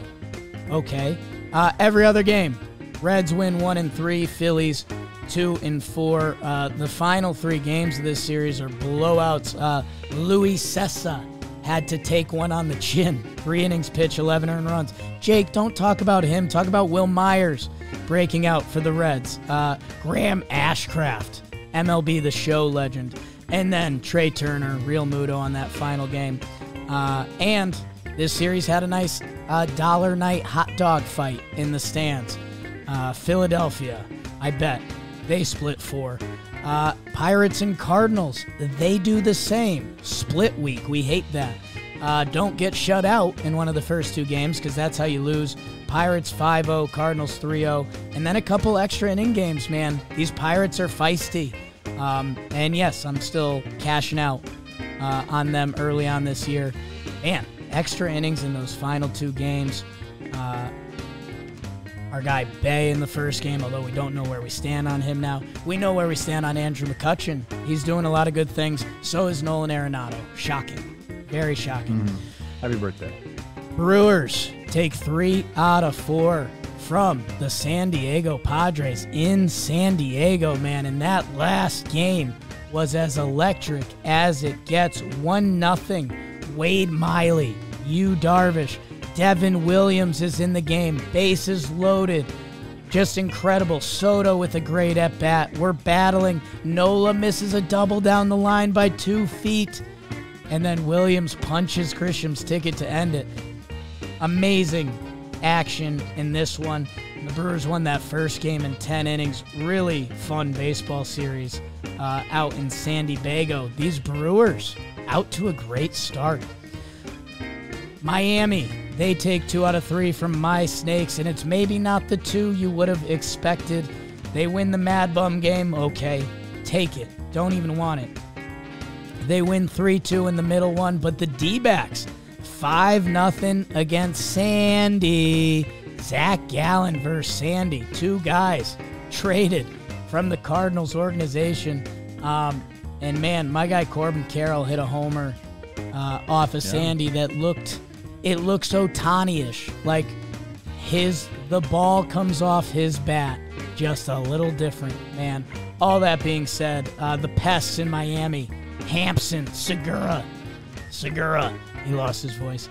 okay. Every other game, Reds win 1-3, Phillies 2-4. The final 3 games of this series are blowouts. Luis Sessa had to take one on the chin. 3 innings pitch, 11 earned runs. Jake, don't talk about him. Talk about Will Myers breaking out for the Reds. Graham Ashcraft, MLB The Show legend. And then Trey Turner, Real Muto on that final game. And this series had a nice dollar night hot dog fight in the stands. Philadelphia, I bet. They split 4. Pirates and Cardinals, they do the same. Split week, we hate that. Don't get shut out in one of the first 2 games because that's how you lose. Pirates 5-0, Cardinals 3-0, and then a couple extra inning games, man. These Pirates are feisty. And yes, I'm still cashing out on them early on this year. Man, extra innings in those final 2 games. Our guy Bay in the first game, although we don't know where we stand on him now. We know where we stand on Andrew McCutchen. He's doing a lot of good things. So is Nolan Arenado. Shocking. Very shocking. Happy birthday. Brewers take 3 out of 4 from the San Diego Padres in San Diego, man. And that last game was as electric as it gets. 1-0. Wade Miley, Yu Darvish, Devin Williams is in the game. Bases loaded. Just incredible. Soto with a great at-bat. We're battling. Nola misses a double down the line by 2 feet. And then Williams punches Grisham's ticket to end it. Amazing action in this one. The Brewers won that first game in 10 innings. Really fun baseball series out in San Diego. These Brewers out to a great start. Miami, they take 2 out of 3 from my Snakes, and it's maybe not the 2 you would have expected. They win the Mad Bum game. Okay, take it. Don't even want it. They win 3-2 in the middle one, but the D-backs 5-0 against Sandy. Zach Gallen versus Sandy. 2 guys traded from the Cardinals organization. And, man, my guy Corbin Carroll hit a homer off of Sandy that looks Ohtani-ish. Like the ball comes off his bat. just a little different, man. All that being said, the pests in Miami, Hampson, Segura, he lost his voice.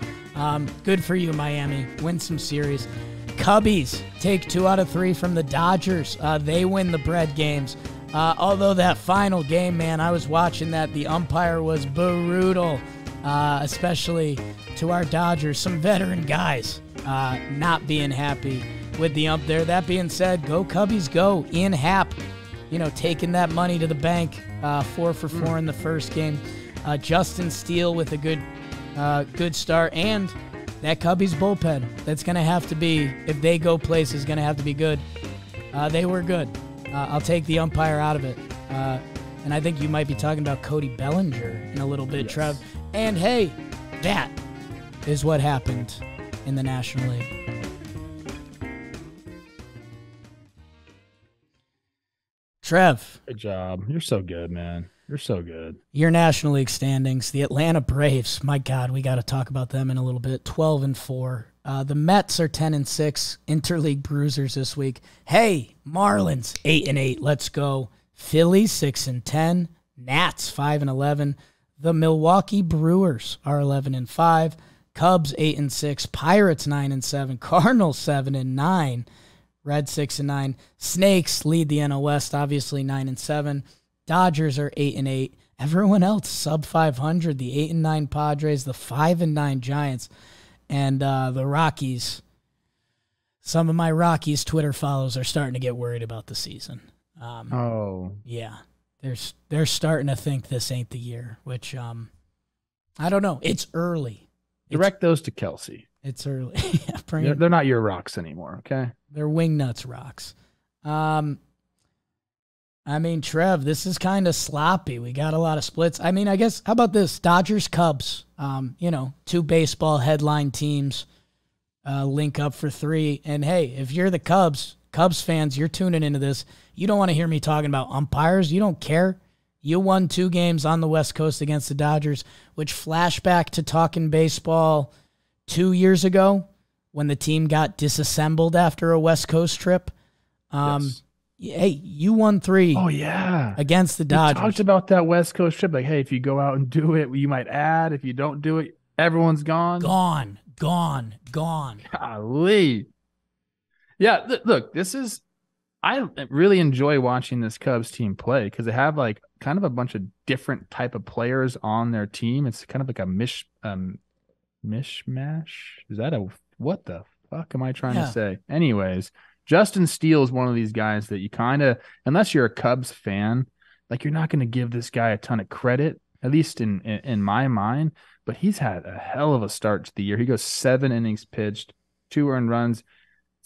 Good for you, Miami. Win some series. Cubbies take 2 out of 3 from the Dodgers. They win the bread games. Although that final game, man, I was watching that. The umpire was brutal, especially to our Dodgers. Some veteran guys not being happy with the ump there. That being said, go Cubbies, go. Ian Happ, you know, taking that money to the bank. 4 for 4 in the first game. Justin Steele with a good start. And that Cubbies bullpen, that's going to have to be, if they go places, going to have to be good. They were good. I'll take the umpire out of it. And I think you might be talking about Cody Bellinger in a little bit, yes. Trev. And, hey, that is what happened in the National League. Trev. Good job. You're so good, man. You're so good. Your National League standings. The Atlanta Braves. My God, we got to talk about them in a little bit. 12-4. The Mets are 10-6. Interleague bruisers this week. Hey, Marlins 8-8. Let's go. Philly 6-10. Nats 5-11. The Milwaukee Brewers are 11-5. Cubs 8-6. Pirates 9-7. Cardinals 7-9. Red 6-9. Snakes lead the NL West, obviously 9-7. Dodgers are 8-8. Everyone else sub 500. The 8-9 Padres, the 5-9 Giants, and the Rockies. Some of my Rockies Twitter follows are starting to get worried about the season. Yeah, they're starting to think this ain't the year. Which I don't know. It's early. Direct those to Kelsey. It's early. Yeah, they're not your rocks anymore. Okay, they're wingnuts rocks. I mean, Trev, this is kind of sloppy. We got a lot of splits. I mean, I guess, how about this? Dodgers, Cubs, you know, two baseball headline teams link up for 3. And, hey, if you're the Cubs fans, you're tuning into this. You don't want to hear me talking about umpires. You don't care. You won 2 games on the West Coast against the Dodgers, which flashback to Talkin' Baseball 2 years ago when the team got disassembled after a West Coast trip. Yes. Hey, you won 3. Oh yeah, against the Dodgers. We talked about that West Coast trip. Like, hey, if you go out and do it, you might add. If you don't do it, everyone's gone. Gone. Golly. Yeah, look, this is. I really enjoy watching this Cubs team play because they have like kind of a bunch of different type of players on their team. It's kind of like a mishmash. Is that a what the fuck am I trying to say? Anyways. Justin Steele is one of these guys that you kind of, unless you're a Cubs fan, like you're not going to give this guy a ton of credit, at least in my mind. But he's had a hell of a start to the year. He goes 7 innings pitched, 2 earned runs.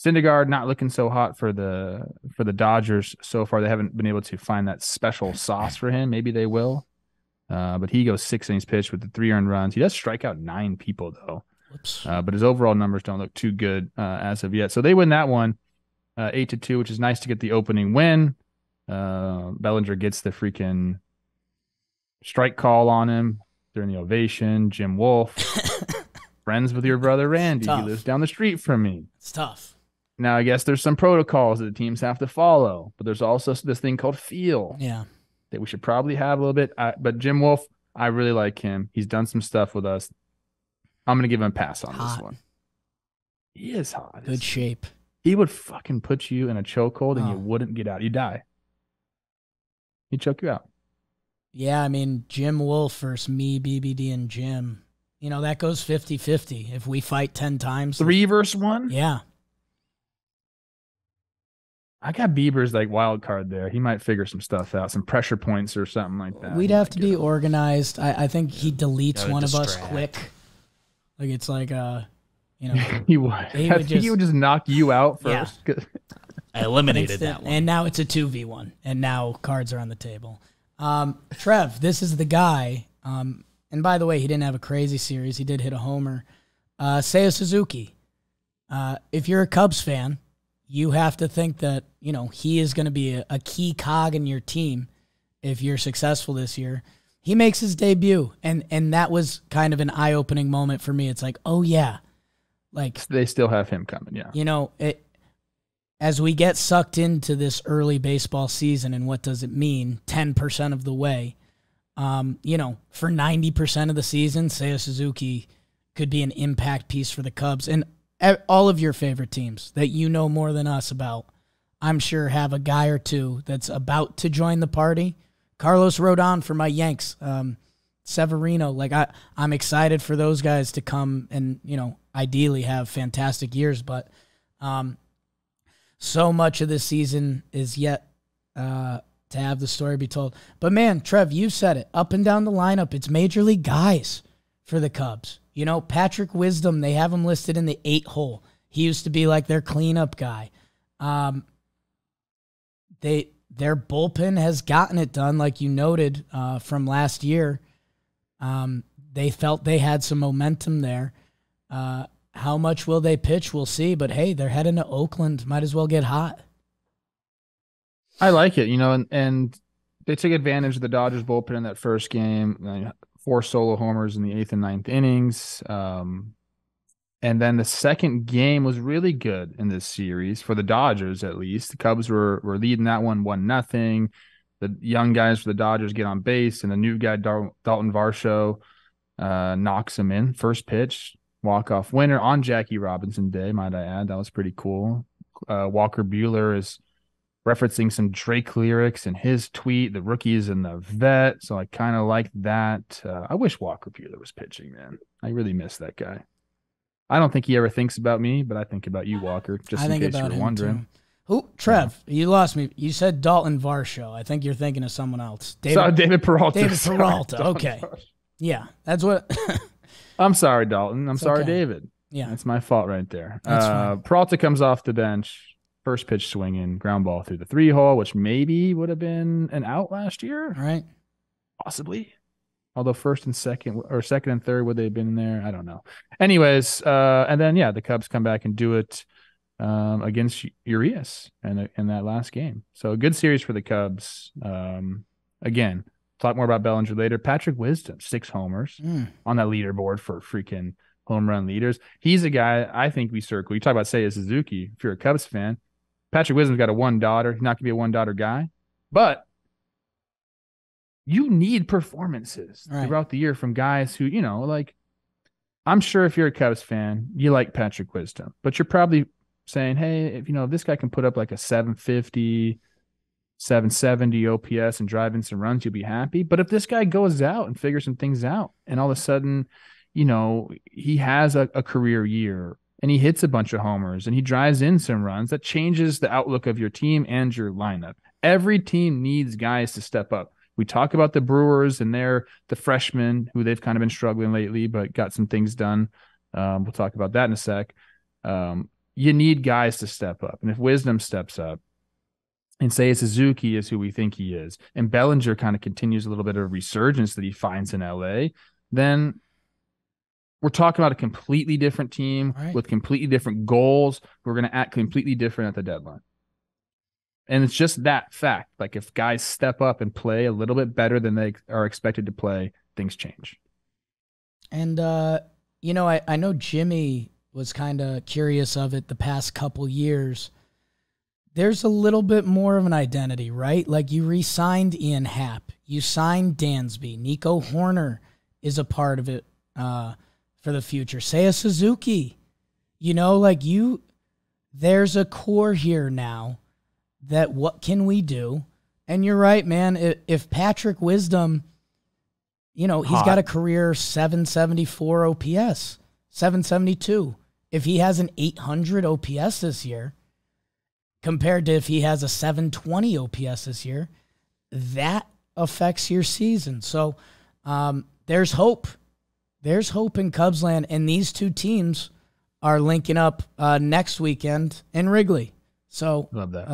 Syndergaard not looking so hot for the Dodgers so far. They haven't been able to find that special sauce for him. Maybe they will. But he goes 6 innings pitched with the 3 earned runs. He does strike out 9 people though. But his overall numbers don't look too good as of yet. So they win that one. 8-2, which is nice to get the opening win. Bellinger gets the freaking strike call on him during the ovation. Jim Wolf, friends with your brother Randy. He lives down the street from me. It's tough. Now, I guess there's some protocols that the teams have to follow, but there's also this thing called feel. Yeah, that we should probably have a little bit. But Jim Wolf, I really like him. He's done some stuff with us. I'm going to give him a pass on this one. He is hot. Good shape. He would fucking put you in a chokehold and you wouldn't get out. You die. He'd choke you out. Yeah, I mean, Jim Wolf versus me, BBD, and Jim. You know, that goes 50-50. If we fight 10 times. 3 versus 1? Yeah. I got Bieber's like wild card there. He might figure some stuff out, some pressure points or something like that. We'd have to be organized. I think he deletes one of us quick. Like, it's like a... You know, he would just knock you out first. Yeah. I eliminated that one. And now it's a 2v1. And now cards are on the table. Trev, this is the guy. And by the way, he didn't have a crazy series. He did hit a homer. Seiya Suzuki. If you're a Cubs fan, you have to think that, you know, he is going to be a key cog in your team if you're successful this year. He makes his debut. And that was kind of an eye-opening moment for me. It's like, oh, yeah. Like, they still have him coming, yeah. You know, as we get sucked into this early baseball season, and what does it mean 10% of the way, you know, for 90% of the season, Seiya Suzuki could be an impact piece for the Cubs and all of your favorite teams that you know more than us about. I'm sure have a guy or two that's about to join the party. Carlos Rodon for my Yanks, Severino. Like I'm excited for those guys to come and, you know, ideally have fantastic years. But so much of this season is yet to have the story be told. But man, Trev, you said it up and down the lineup. It's Major League guys for the Cubs. You know, Patrick Wisdom, they have him listed in the 8 hole. He used to be like their cleanup guy. Their bullpen has gotten it done, like you noted from last year. They felt they had some momentum there. How much will they pitch? We'll see. But hey, they're heading to Oakland. Might as well get hot. I like it, you know, and they took advantage of the Dodgers bullpen in that first game. 4 solo homers in the 8th and 9th innings. And then the second game was really good in this series for the Dodgers, at least. The Cubs were leading that 1-0. The young guys for the Dodgers get on base, and the new guy, Dalton Varsho, knocks him in. First pitch, walk-off winner on Jackie Robinson Day, might I add. That was pretty cool. Walker Buehler is referencing some Drake lyrics in his tweet, the rookies and the vet. So I kind of like that. I wish Walker Buehler was pitching, man. I really miss that guy. I don't think he ever thinks about me, but I think about you, Walker, just in case you were wondering. Who, Trev, yeah. You lost me. You said Dalton Varsho. I think you're thinking of someone else. David Peralta. David Peralta, sorry, okay. Varsho. Yeah, that's what. I'm sorry, Dalton. I'm it's sorry, okay. David. Yeah. That's my fault right there. Peralta comes off the bench, first pitch swinging, ground ball through the 3 hole, which maybe would have been an out last year. Right. Possibly. Although second and third, would they have been in there? I don't know. Anyways, and then, yeah, the Cubs come back and do it against Urias in that last game. So a good series for the Cubs. Again, talk more about Bellinger later. Patrick Wisdom, 6 homers on that leaderboard for freaking home run leaders. He's a guy I think we circle. You talk about Seiya Suzuki. If you're a Cubs fan, Patrick Wisdom's got a 1 daughter. He's not going to be a 1 daughter guy. But you need performances throughout the year from guys who, you know, like, I'm sure if you're a Cubs fan, you like Patrick Wisdom, but you're probably saying, hey, if you know, if this guy can put up like a 750, 770 OPS and drive in some runs, you'll be happy. But if this guy goes out and figures some things out and all of a sudden, you know, he has a career year and he hits a bunch of homers and he drives in some runs, that changes the outlook of your team and your lineup. Every team needs guys to step up. We talk about the Brewers and the freshmen who they've kind of been struggling lately, but got some things done. We'll talk about that in a sec. You need guys to step up. And if Wisdom steps up and Seiya Suzuki is who we think he is, and Bellinger kind of continues a little bit of a resurgence that he finds in LA, then we're talking about a completely different team with completely different goals. We're going to act completely different at the deadline. And it's just that fact. Like, if guys step up and play a little bit better than they are expected to play, things change. And, you know, I know Jimmy was kind of curious of it the past couple years. There's a little bit more of an identity, right? Like, you re-signed Ian Happ. You signed Dansby. Nico Horner is a part of it for the future. Seiya Suzuki. You know, like, there's a core here now. That what can we do? And you're right, man. If Patrick Wisdom, you know, he's got a career 774 OPS, 772. If he has an 800 OPS this year, compared to if he has a 720 OPS this year, that affects your season. So there's hope. There's hope in Cubsland, and these two teams are linking up next weekend in Wrigley. So love that.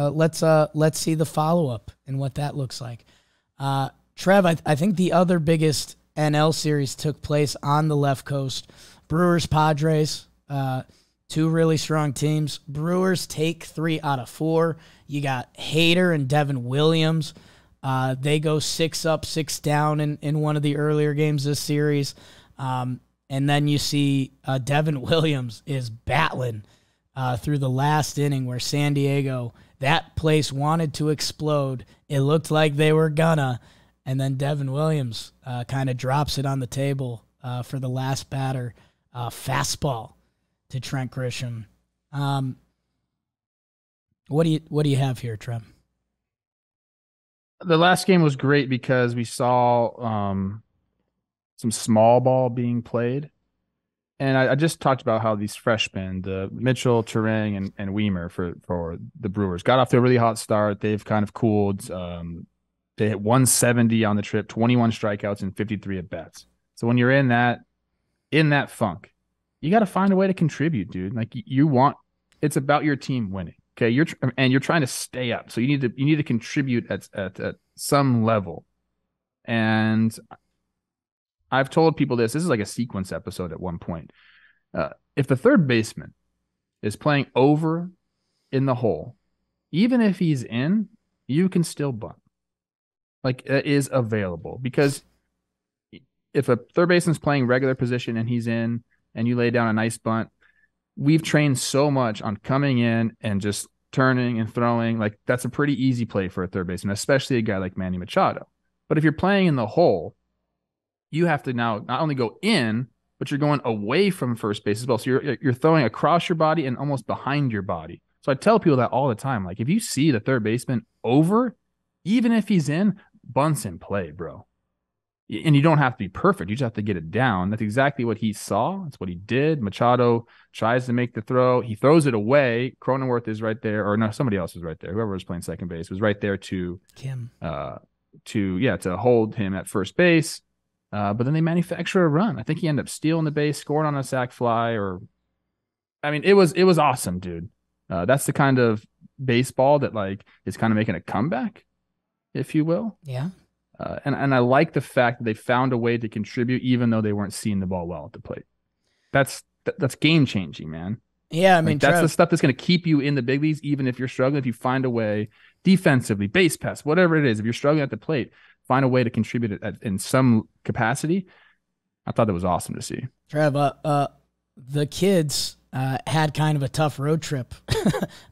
Let's see the follow-up and what that looks like. Trev, I think the other biggest NL series took place on the left coast. Brewers, Padres, 2 really strong teams. Brewers take 3 out of 4. You got Hader and Devin Williams. They go 6 up, 6 down in one of the earlier games this series. And then you see Devin Williams is battling through the last inning where San Diego, that place wanted to explode. It looked like they were gonna. And then Devin Williams kind of drops it on the table for the last batter. Fastball to Trent Grisham. What do you have here, Trent? The last game was great because we saw some small ball being played. And I just talked about how these freshmen, the Mitchell, Terang, and Weimer for the Brewers, got off to a really hot start. They've kind of cooled. They hit 170 on the trip, 21 strikeouts, and 53 at-bats. So when you're in that funk, you got to find a way to contribute, dude. Like you want – it's about your team winning, okay? You're trying to stay up, so you need to contribute at some level. And I've told people this. This is like a sequence episode at one point. If the third baseman is playing over in the hole, even if he's in, you can still bunt. Like, it is available, because if a third baseman's playing regular position and he's in and you lay down a nice bunt, we've trained so much on coming in and just turning and throwing. Like, that's a pretty easy play for a third baseman, especially a guy like Manny Machado. But if you're playing in the hole, you have to now not only go in, but you're going away from first base as well. So you're throwing across your body and almost behind your body. So I tell people that all the time. Like, if you see the third baseman over, even if he's in, bunts in play, bro. And you don't have to be perfect. You just have to get it down. That's exactly what he saw. That's what he did. Machado tries to make the throw. He throws it away. Cronenworth is right there. Or no, somebody else is right there. Whoever was playing second base was right there to Kim. To hold him at first base. But then they manufacture a run. I think he ended up stealing the base, scoring on a sac fly. It was awesome, dude. That's the kind of baseball that like is kind of making a comeback, if you will. Yeah. And I like the fact that they found a way to contribute, even though they weren't seeing the ball well at the plate. That's game changing, man. Yeah, I mean, like, that's the stuff that's going to keep you in the big leagues, even if you're struggling. If you find a way defensively, base pass, whatever it is, if you're struggling at the plate, find a way to contribute it in some capacity. I thought that was awesome to see. Trev, the kids had kind of a tough road trip,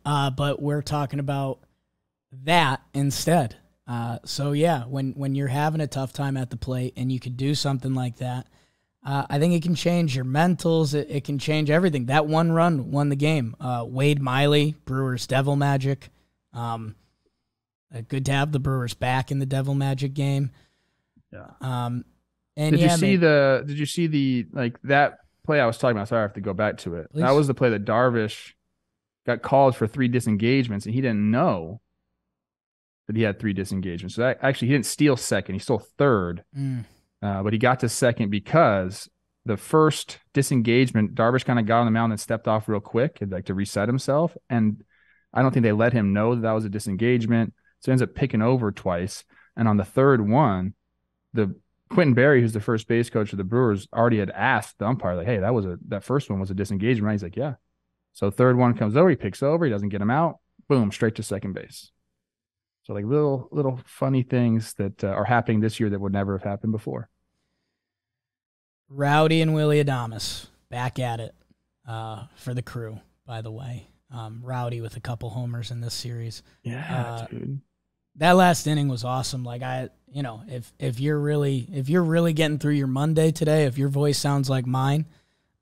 but we're talking about that instead. So yeah, when you're having a tough time at the plate and you could do something like that, I think it can change your mentals. It can change everything. That one run won the game. Wade Miley, Brewers Devil Magic. Good to have the Brewers back in the Devil Magic game. Yeah. Did you see the like that play I was talking about? Sorry, I have to go back to it. Please. That was the play that Darvish got called for 3 disengagements, and he didn't know that he had 3 disengagements. So that, actually, he didn't steal second. He stole third. But he got to second because the first disengagement, Darvish kind of got on the mound and stepped off real quick and like to reset himself. And I don't think they let him know that that was a disengagement. So he ends up picking over twice. And on the third one, the Quentin Berry, who's the first base coach of the Brewers, already had asked the umpire, like, hey, that first one was a disengagement, right? He's like, yeah. So third one comes over, he picks over, he doesn't get him out. Boom, straight to second base. So like little funny things that are happening this year that would never have happened before. Rowdy and Willie Adames back at it for the Crew, by the way. Rowdy with a couple homers in this series. Yeah, dude. That last inning was awesome. Like if you're really getting through your Monday today, if your voice sounds like mine,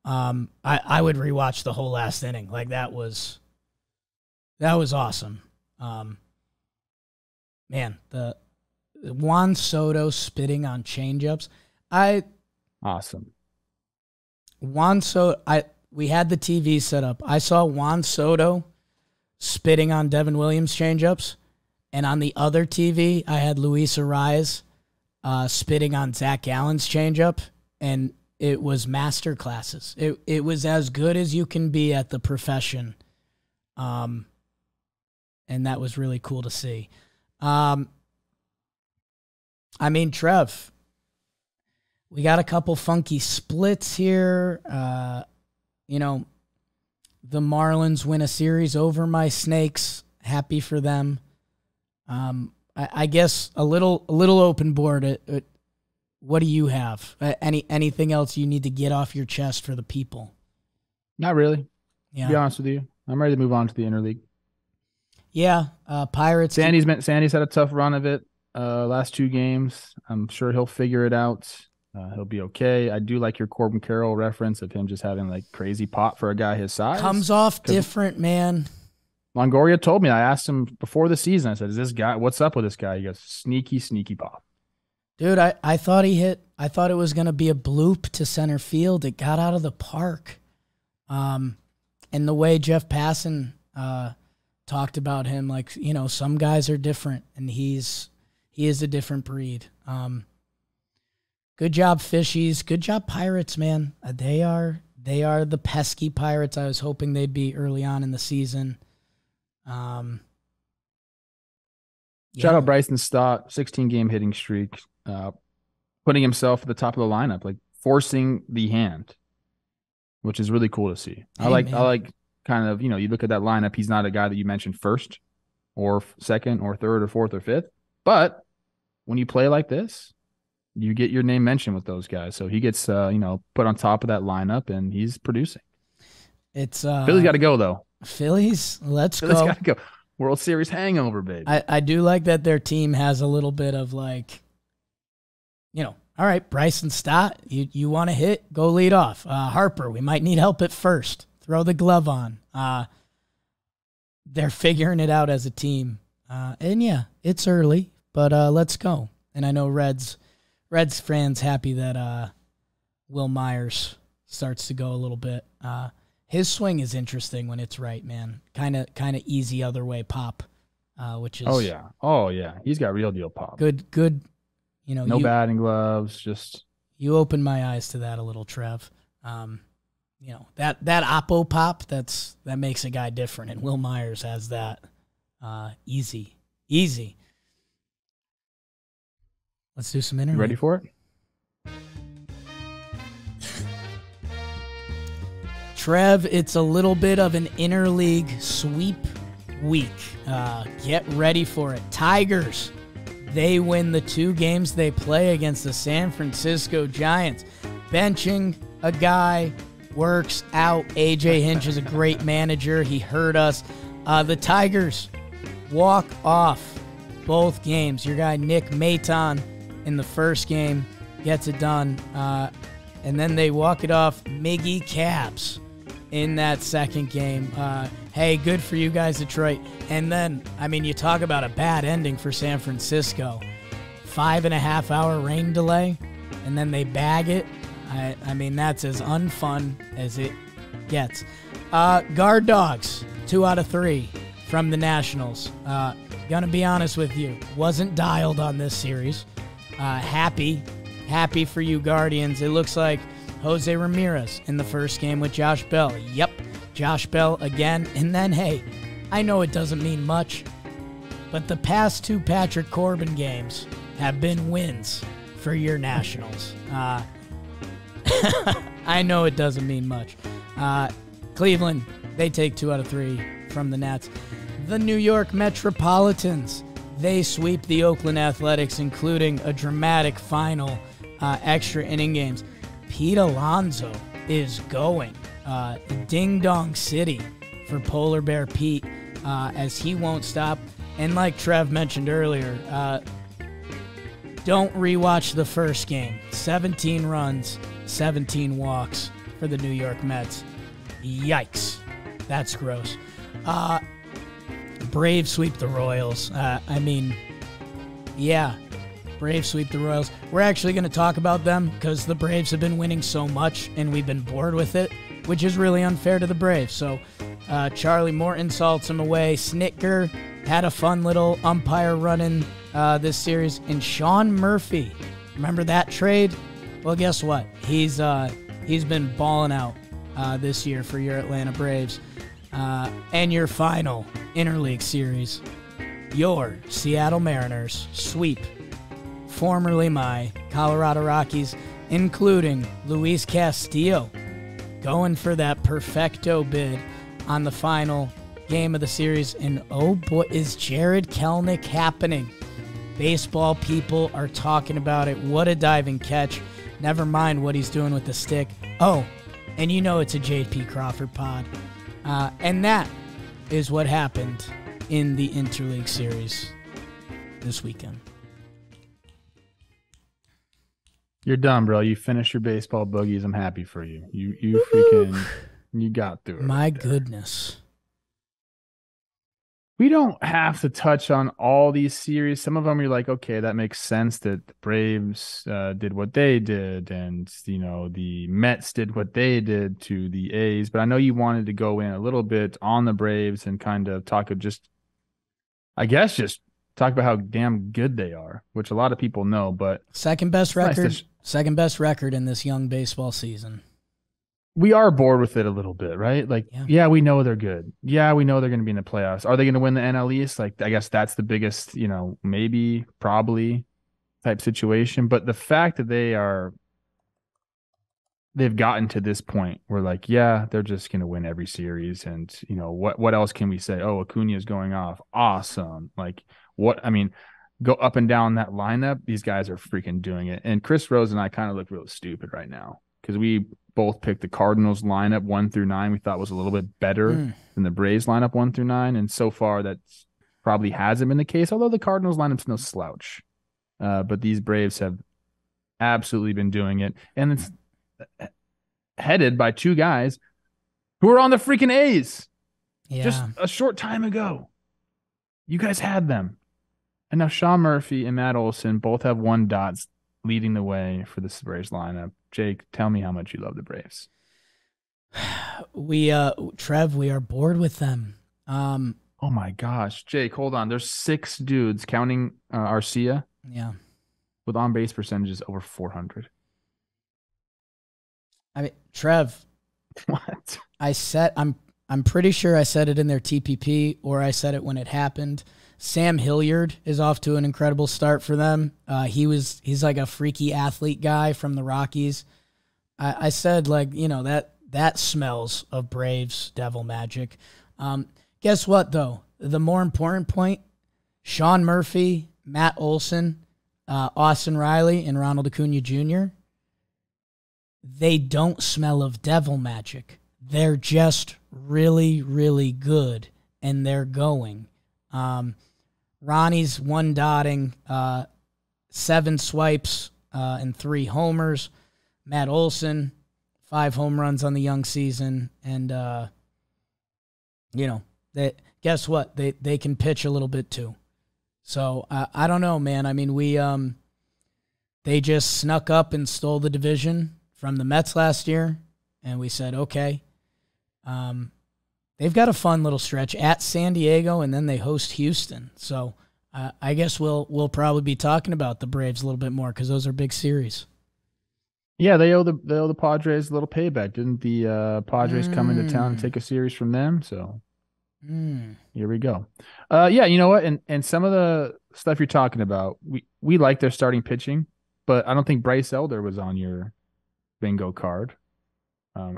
I would rewatch the whole last inning. Like that was awesome. Man, the Juan Soto spitting on changeups. Awesome. Juan Soto, we had the TV set up. I saw Juan Soto spitting on Devin Williams' changeups, and on the other TV, I had Luis Arias spitting on Zach Allen's changeup, and it was master classes. It was as good as you can be at the profession, and that was really cool to see. I mean, Trev, we got a couple funky splits here. The Marlins win a series over my Snakes. Happy for them. I guess a little open board. What do you have? Anything else you need to get off your chest for the people? Not really. Yeah. To be honest with you. I'm ready to move on to the interleague. Yeah, Pirates. Sandy's had a tough run of it last two games. I'm sure he'll figure it out. He'll be okay. I do like your Corbin Carroll reference of him just having like crazy pop for a guy his size. Comes off different, man. Longoria told me, I asked him before the season, I said, is this guy, what's up with this guy? He goes, sneaky, sneaky pop. Dude, I thought he hit, I thought it was going to be a bloop to center field. It got out of the park. And the way Jeff Passan talked about him, like, you know, some guys are different and he is a different breed. Good job, Fishies. Good job, Pirates, man. They are the pesky Pirates I was hoping they'd be early on in the season. Shout out Bryson Stott, 16-game hitting streak, putting himself at the top of the lineup, like forcing the hand, which is really cool to see. Hey, I like kind of, you know, you look at that lineup, he's not a guy that you mentioned first or second or third or fourth or fifth, but when you play like this, you get your name mentioned with those guys. So he gets, you know, put on top of that lineup and he's producing. It's Philly's got to go though. Philly's got to go. World Series hangover, baby. I do like that their team has a little bit of like, you know, all right, Bryson Stott, you want to hit, go lead off. Harper, we might need help at first. Throw the glove on. They're figuring it out as a team. And yeah, it's early, but let's go. And I know Reds fans happy that Will Myers starts to go a little bit. His swing is interesting when it's right, man. Kind of easy other way pop, which is. Oh yeah, he's got real deal pop. Good, you know. No batting gloves, just. You opened my eyes to that a little, Trev. You know that oppo pop that makes a guy different, and Will Myers has that. Easy. Let's do some interview. Ready for it? Trev, it's a little bit of an interleague sweep week. Get ready for it. Tigers, they win the two games they play against the San Francisco Giants. Benching a guy works out. AJ Hinch is a great manager. He heard us. The Tigers walk off both games. Your guy Nick Maton in the first game gets it done. And then they walk it off. Miggy Caps in that second game. Hey, good for you guys, Detroit. And then, I mean, you talk about a bad ending for San Francisco. 5.5-hour rain delay, and then they bag it. I mean, that's as unfun as it gets. Guard dogs, 2 out of 3 from the Nationals. Gonna be honest with you, wasn't dialed on this series. Happy for you, Guardians. It looks like Jose Ramirez in the first game with Josh Bell. Yep, Josh Bell again. And then, hey, I know it doesn't mean much, but the past 2 Patrick Corbin games have been wins for your Nationals. I know it doesn't mean much. Cleveland, they take 2 out of 3 from the Nats. The New York Metropolitans, they sweep the Oakland Athletics, including a dramatic final extra inning games. Pete Alonso is going Ding Dong City for Polar Bear Pete as he won't stop. And like Trev mentioned earlier, don't rewatch the first game. 17 runs, 17 walks for the New York Mets. Yikes. That's gross. Braves sweep the Royals. I mean, yeah. Braves sweep the Royals. We're actually going to talk about them because the Braves have been winning so much and we've been bored with it, which is really unfair to the Braves. So Charlie Morton salts him away. Snitker had a fun little umpire run-in this series. And Sean Murphy, remember that trade? Well, guess what? He's been balling out this year for your Atlanta Braves. And your final interleague series, your Seattle Mariners sweep formerly my Colorado Rockies, including Luis Castillo going for that perfecto bid on the final game of the series. And oh boy, is Jared Kelenic happening. Baseball people are talking about it. What a diving catch. Never mind what he's doing with the stick. Oh, and you know it's a JP Crawford pod. And that is what happened in the Interleague Series this weekend. You're done, bro. You finished your baseball boogies. I'm happy for you. You freaking, you got through it. My goodness. We don't have to touch on all these series. Some of them you're like, okay, that makes sense that the Braves did what they did, and the Mets did what they did to the A's. But I know you wanted to go in a little bit on the Braves and kind of just talk about how damn good they are, which a lot of people know. But second best record in this young baseball season. We are bored with it a little bit, right? Like, yeah, we know they're good. Yeah, we know they're going to be in the playoffs. Are they going to win the NL East? Like, I guess that's the biggest, maybe, probably type situation. But the fact that they've gotten to this point where, like, yeah, they're just going to win every series. And, what else can we say? Oh, Acuna's going off. Awesome. Like, go up and down that lineup. These guys are freaking doing it. And Chris Rose and I kind of look real stupid right now because we – both picked the Cardinals lineup 1 through 9 we thought was a little bit better than the Braves lineup 1 through 9. And so far that probably hasn't been the case, although the Cardinals lineup's no slouch. But these Braves have absolutely been doing it. And it's headed by two guys who were on the freaking A's just a short time ago. You guys had them. And now Sean Murphy and Matt Olson both have 1 dots leading the way for this Braves lineup. Jake, tell me how much you love the Braves. We are bored with them. Oh my gosh, Jake, hold on. There's 6 dudes counting Arcia. Yeah. With on-base percentages over 400. I mean, Trev. What? I'm pretty sure I said it in their TPP or I said it when it happened. Sam Hilliard is off to an incredible start for them. He's like a freaky athlete guy from the Rockies. I said, that smells of Braves devil magic. Guess what, though? The more important point, Sean Murphy, Matt Olson, Austin Riley, and Ronald Acuna Jr., they don't smell of devil magic. They're just really, really good, and they're going. Ronnie's 1 dotting, 7 swipes, and 3 homers. Matt Olson, 5 home runs on the young season. And, guess what? They can pitch a little bit too. So I don't know, man. I mean, they just snuck up and stole the division from the Mets last year. And we said, okay, they've got a fun little stretch at San Diego, and then they host Houston. So I guess we'll probably be talking about the Braves a little bit more because those are big series. Yeah, they owe the Padres a little payback. Didn't the Padres come into town and take a series from them? So here we go. Yeah, you know what? And some of the stuff you're talking about, we like their starting pitching, but I don't think Bryce Elder was on your bingo card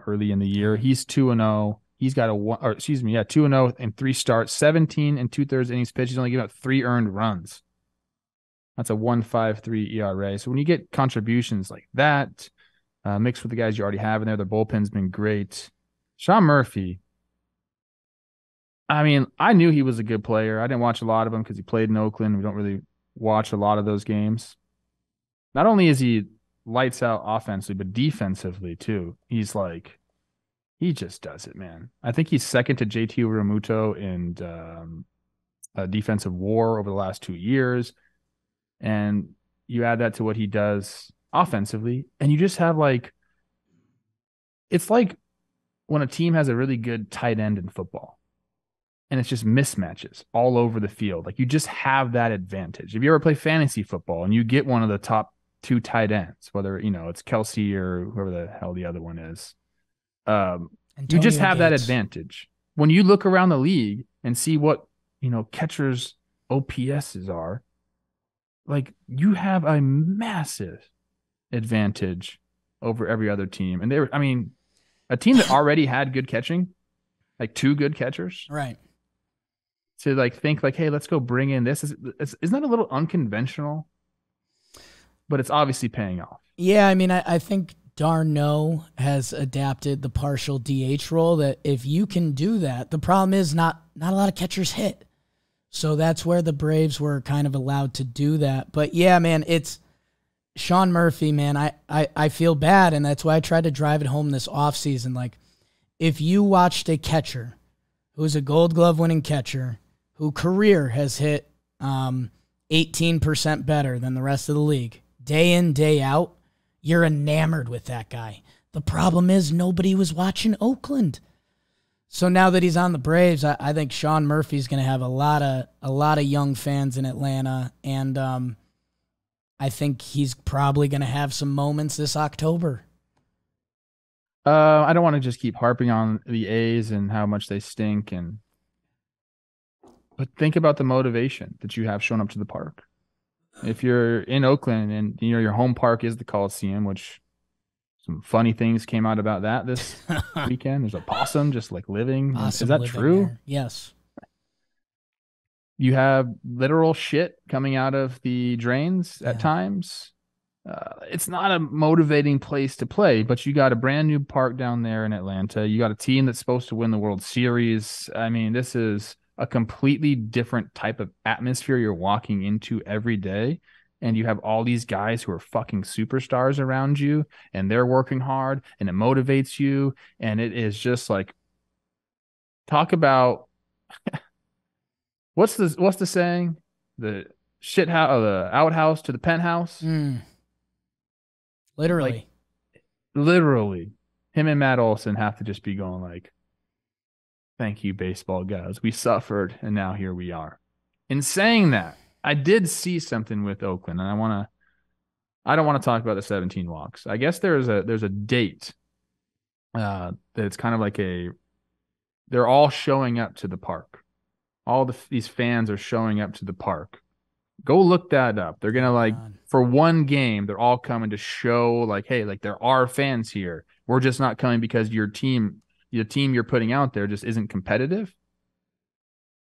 early in the year. He's 2-0. He's got 2-0 and 3 starts, 17 and 2/3 innings pitched. He's only given up 3 earned runs. That's a 1.53 ERA. So when you get contributions like that, mixed with the guys you already have in there, the bullpen's been great. Sean Murphy, I mean, I knew he was a good player. I didn't watch a lot of him because he played in Oakland. We don't really watch a lot of those games. Not only is he lights out offensively, but defensively too. He just does it, man. I think he's second to JT Realmuto in defensive WAR over the last 2 years. And you add that to what he does offensively, and you just have it's like when a team has a really good tight end in football, and it's just mismatches all over the field. Like, you just have that advantage. If you ever play fantasy football and you get one of the top 2 tight ends, whether it's Kelsey or whoever the hell the other one is, you just have that advantage. When you look around the league and see what catchers' OPSs are, you have a massive advantage over every other team. And a team that already had good catching, 2 good catchers, right? To think hey, let's go bring in this. Isn't that a little unconventional? But it's obviously paying off. Yeah, I mean, I think D'Arnaud has adapted the partial DH role, that if you can do that, the problem is not a lot of catchers hit. So that's where the Braves were kind of allowed to do that. But yeah, man, it's Sean Murphy, man. I feel bad, and that's why I tried to drive it home this offseason. Like, if you watched a catcher who's a Gold Glove winning catcher who career has hit 18% better than the rest of the league, day in, day out, you're enamored with that guy. The problem is nobody was watching Oakland. So now that he's on the Braves, I think Sean Murphy's going to have a lot of young fans in Atlanta, and I think he's probably going to have some moments this October. I don't want to just keep harping on the A's and how much they stink, but think about the motivation that you have shown up to the park. If you're in Oakland and you know your home park is the Coliseum, which some funny things came out about that this weekend. There's a possum just like living. Awesome. Is that true? There. Yes. You have literal shit coming out of the drains at times. It's not a motivating place to play, but you got a brand new park down there in Atlanta. You got a team that's supposed to win the World Series. I mean, this is a completely different type of atmosphere you're walking into every day. And you have all these guys who are fucking superstars around you, and they're working hard, and it motivates you. And it is just like, talk about what's the saying? The shit house, the outhouse to the penthouse. Literally, like, him and Matt Olson have to just be going like, thank you, baseball guys. We suffered, and now here we are. In saying that, I did see something with Oakland, and I don't want to talk about the 17 walks. I guess there's a date that it's kind of like they're all showing up to the park. All these fans are showing up to the park. Go look that up. They're going to, like, for one game, they're all coming to show, like, hey, like, there are fans here. We're just not coming because your team you're putting out there just isn't competitive.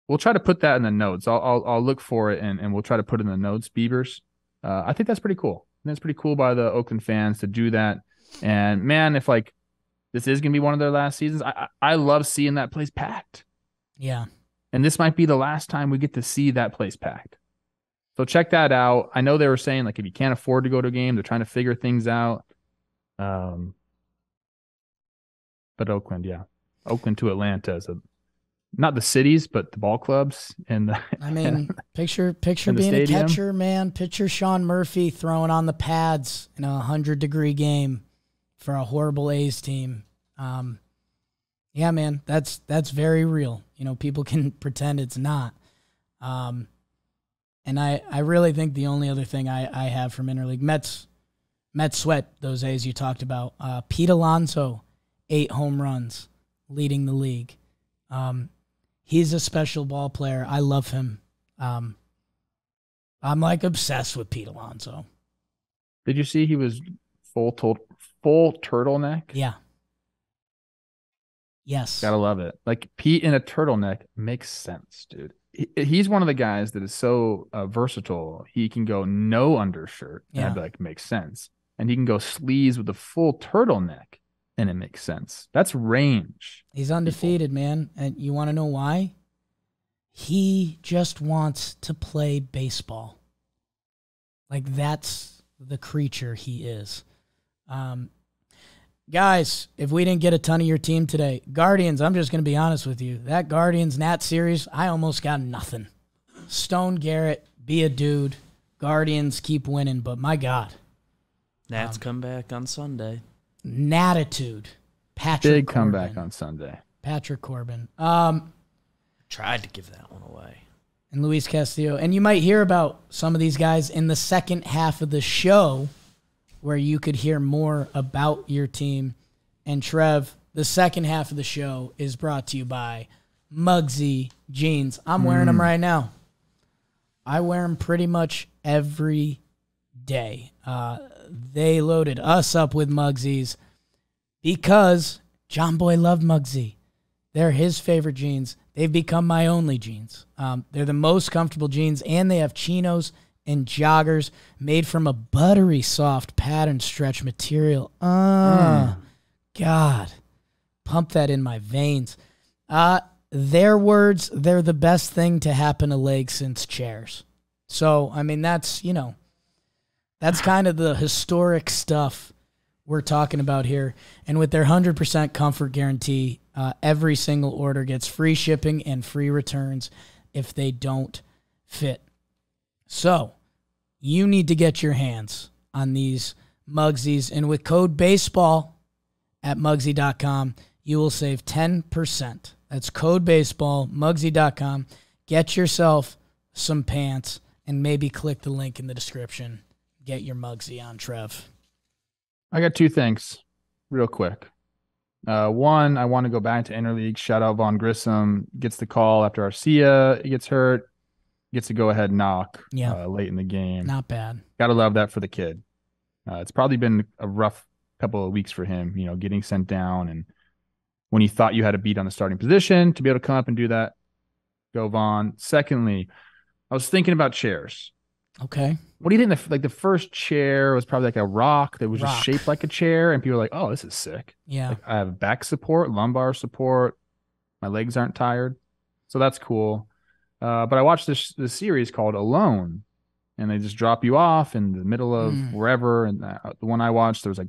We'll try to put that in the notes. I'll look for it, and we'll try to put it in the notes, Beavers. I think that's pretty cool. And that's pretty cool by the Oakland fans to do that. And, man, if, like, this is going to be one of their last seasons, I love seeing that place packed. Yeah. And this might be the last time we get to see that place packed. So check that out. I know they were saying, like, if you can't afford to go to a game, they're trying to figure things out. But Oakland, yeah. Oakland to Atlanta is not the cities, but the ball clubs. And picture being a catcher, man. Picture Sean Murphy throwing on the pads in a 100-degree game for a horrible A's team. Yeah, man, that's very real. You know, people can pretend it's not. And I really think the only other thing I have from interleague, Mets swept those A's you talked about. Pete Alonso, 8 home runs, leading the league. He's a special ball player. I love him. I'm, like, obsessed with Pete Alonso. Did you see he was full turtleneck? Yeah. Yes. Gotta love it. Like, Pete in a turtleneck makes sense, dude. He's one of the guys that is so versatile. He can go no undershirt, and I'd be like, makes sense. And he can go sleeves with a full turtleneck, and it makes sense. That's range. He's undefeated, man. And you want to know why? He just wants to play baseball. Like, that's the creature he is. Guys, if we didn't get a ton of your team today, Guardians, I'm just going to be honest with you. That Guardians-Nats series, I almost got nothing. Stone Garrett, be a dude. Guardians keep winning, but my God. Nats come back on Sunday. Natitude. Patrick Big Corbin. Comeback on Sunday. Patrick Corbin. Tried to give that one away. And Luis Castillo. And you might hear about some of these guys in the second half of the show, where you could hear more about your team. And Trev, the second half of the show is brought to you by Muggsy Jeans. I'm wearing them right now. I wear them pretty much every day. They loaded us up with Muggsy's because John Boy loved Muggsy. They're his favorite jeans. They've become my only jeans. They're the most comfortable jeans, and they have chinos and joggers made from a buttery soft pattern stretch material. God, pump that in my veins. Their words, they're the best thing to happen to legs since chairs. So, I mean, that's, you know, that's kind of the historic stuff we're talking about here. And with their 100% comfort guarantee, every single order gets free shipping and free returns if they don't fit. So, you need to get your hands on these Mugsies. And with code BASEBALL at Mugsy.com, you will save 10%. That's code BASEBALL, Mugsy.com. Get yourself some pants and maybe click the link in the description. Get your Mugsy on, Trev. I got two things real quick. One, I want to go back to Interleague. Shout out Von Grissom. Gets the call after Arcia gets hurt. Gets to go ahead knock late in the game. Not bad. Got to love that for the kid. It's probably been a rough couple of weeks for him, you know, getting sent down. And when you thought you had a beat on the starting position, to be able to come up and do that, go Von. Secondly, I was thinking about chairs. Okay. What do you think? Like the first chair was probably like a rock that was just shaped like a chair. And people were like, oh, this is sick. Yeah. Like, I have back support, lumbar support. My legs aren't tired. So that's cool. But I watched this series called Alone, and they just drop you off in the middle of wherever. And the one I watched, there was like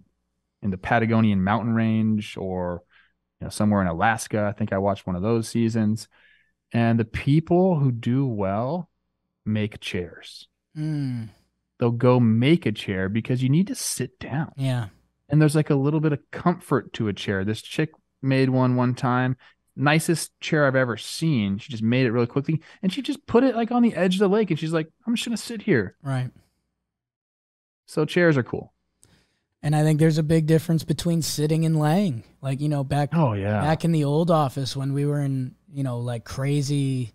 in the Patagonian mountain range or, you know, somewhere in Alaska. I think I watched one of those seasons. And the people who do well make chairs. They'll go make a chair because you need to sit down. Yeah. And there's like a little bit of comfort to a chair. This chick made one time. Nicest chair I've ever seen. She just made it really quickly, and she just put it like on the edge of the lake, and she's like, I'm just gonna sit here. Right. So chairs are cool. And I think there's a big difference between sitting and laying. Like, you know, back in the old office when we were in, you know, like crazy,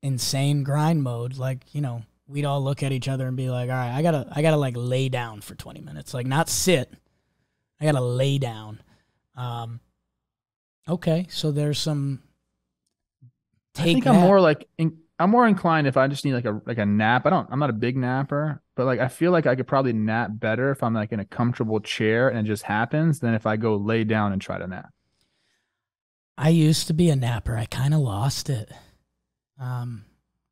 insane grind mode, like, you know, we'd all look at each other and be like, all right, I gotta like lay down for 20 minutes. Like, not sit. I gotta lay down. Okay, so there's some. I'm more inclined if I just need like a nap. I'm not a big napper, but like I feel like I could probably nap better if I'm like in a comfortable chair and it just happens than if I go lay down and try to nap. I used to be a napper. I kind of lost it.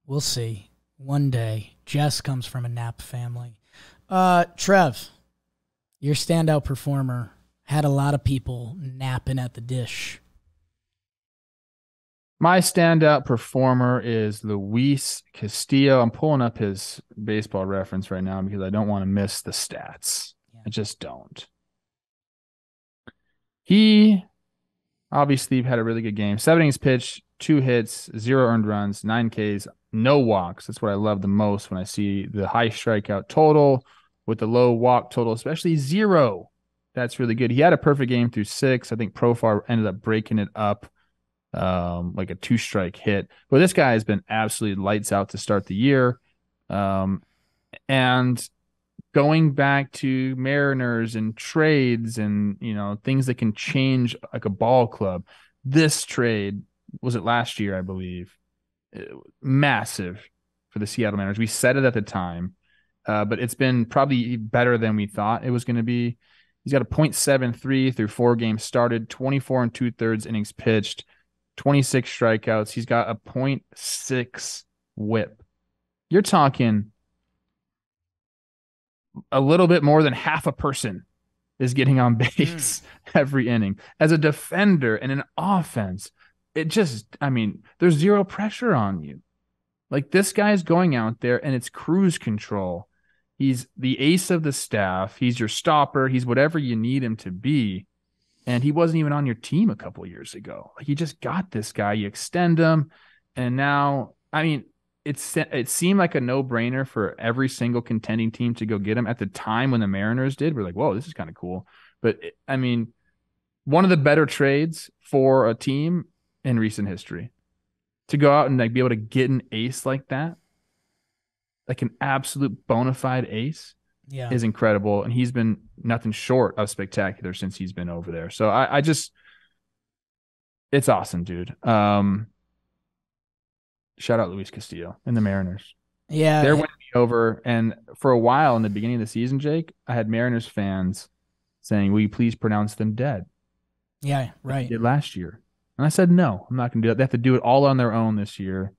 We'll see one day. Jess comes from a nap family. Trev, your standout performer. Had a lot of people napping at the dish. My standout performer is Luis Castillo. I'm pulling up his baseball reference right now because I don't want to miss the stats. Yeah. I just don't. He obviously had a really good game. 7 innings pitched, 2 hits, 0 earned runs, 9 Ks, no walks. That's what I love the most when I see the high strikeout total with the low walk total, especially 0. That's really good. He had a perfect game through 6. I think Profar ended up breaking it up like a 2-strike hit. But this guy has been absolutely lights out to start the year. And going back to Mariners and trades and, you know, things that can change like a ball club, this trade, was it last year, I believe, massive for the Seattle Mariners. We said it at the time, but it's been probably better than we thought it was going to be. He's got a .73 through 4 games started, 24 2/3 innings pitched, 26 strikeouts. He's got a .6 whip. You're talking a little bit more than half a person is getting on base every inning. As a defender and an offense, it just, I mean, there's zero pressure on you. Like, this guy's going out there and it's cruise control. He's the ace of the staff. He's your stopper. He's whatever you need him to be. And he wasn't even on your team a couple years ago. Like, you just got this guy. You extend him. And now, I mean, it seemed like a no-brainer for every single contending team to go get him. At the time when the Mariners did, we're like, whoa, this is kind of cool. But, I mean, one of the better trades for a team in recent history. To go out and like be able to get an ace like that. Like an absolute bona fide ace is incredible. And he's been nothing short of spectacular since he's been over there. So I just, it's awesome, dude. Shout out Luis Castillo and the Mariners. Yeah. They're winning me over. And for a while in the beginning of the season, Jake, I had Mariners fans saying, will you please pronounce them dead? Yeah, right. Like they did last year. And I said, no, I'm not going to do that. They have to do it all on their own this year.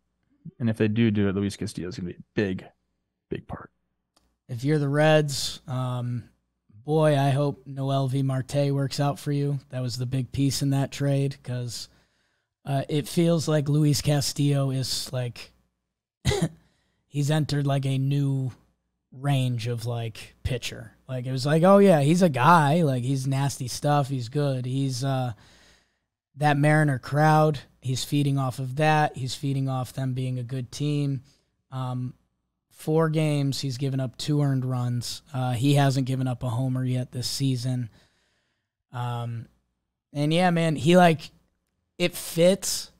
And if they do it, Luis Castillo is going to be a big, big part. If you're the Reds, boy, I hope Noel V. Marte works out for you. That was the big piece in that trade because it feels like Luis Castillo is like he's entered like a new range of like pitcher. Like it was like, oh yeah, he's a guy. Like he's nasty stuff. He's good. He's that Mariner crowd. He's feeding off of that. He's feeding off them being a good team. 4 games, he's given up 2 earned runs. He hasn't given up a homer yet this season. And yeah, man, he like it fits.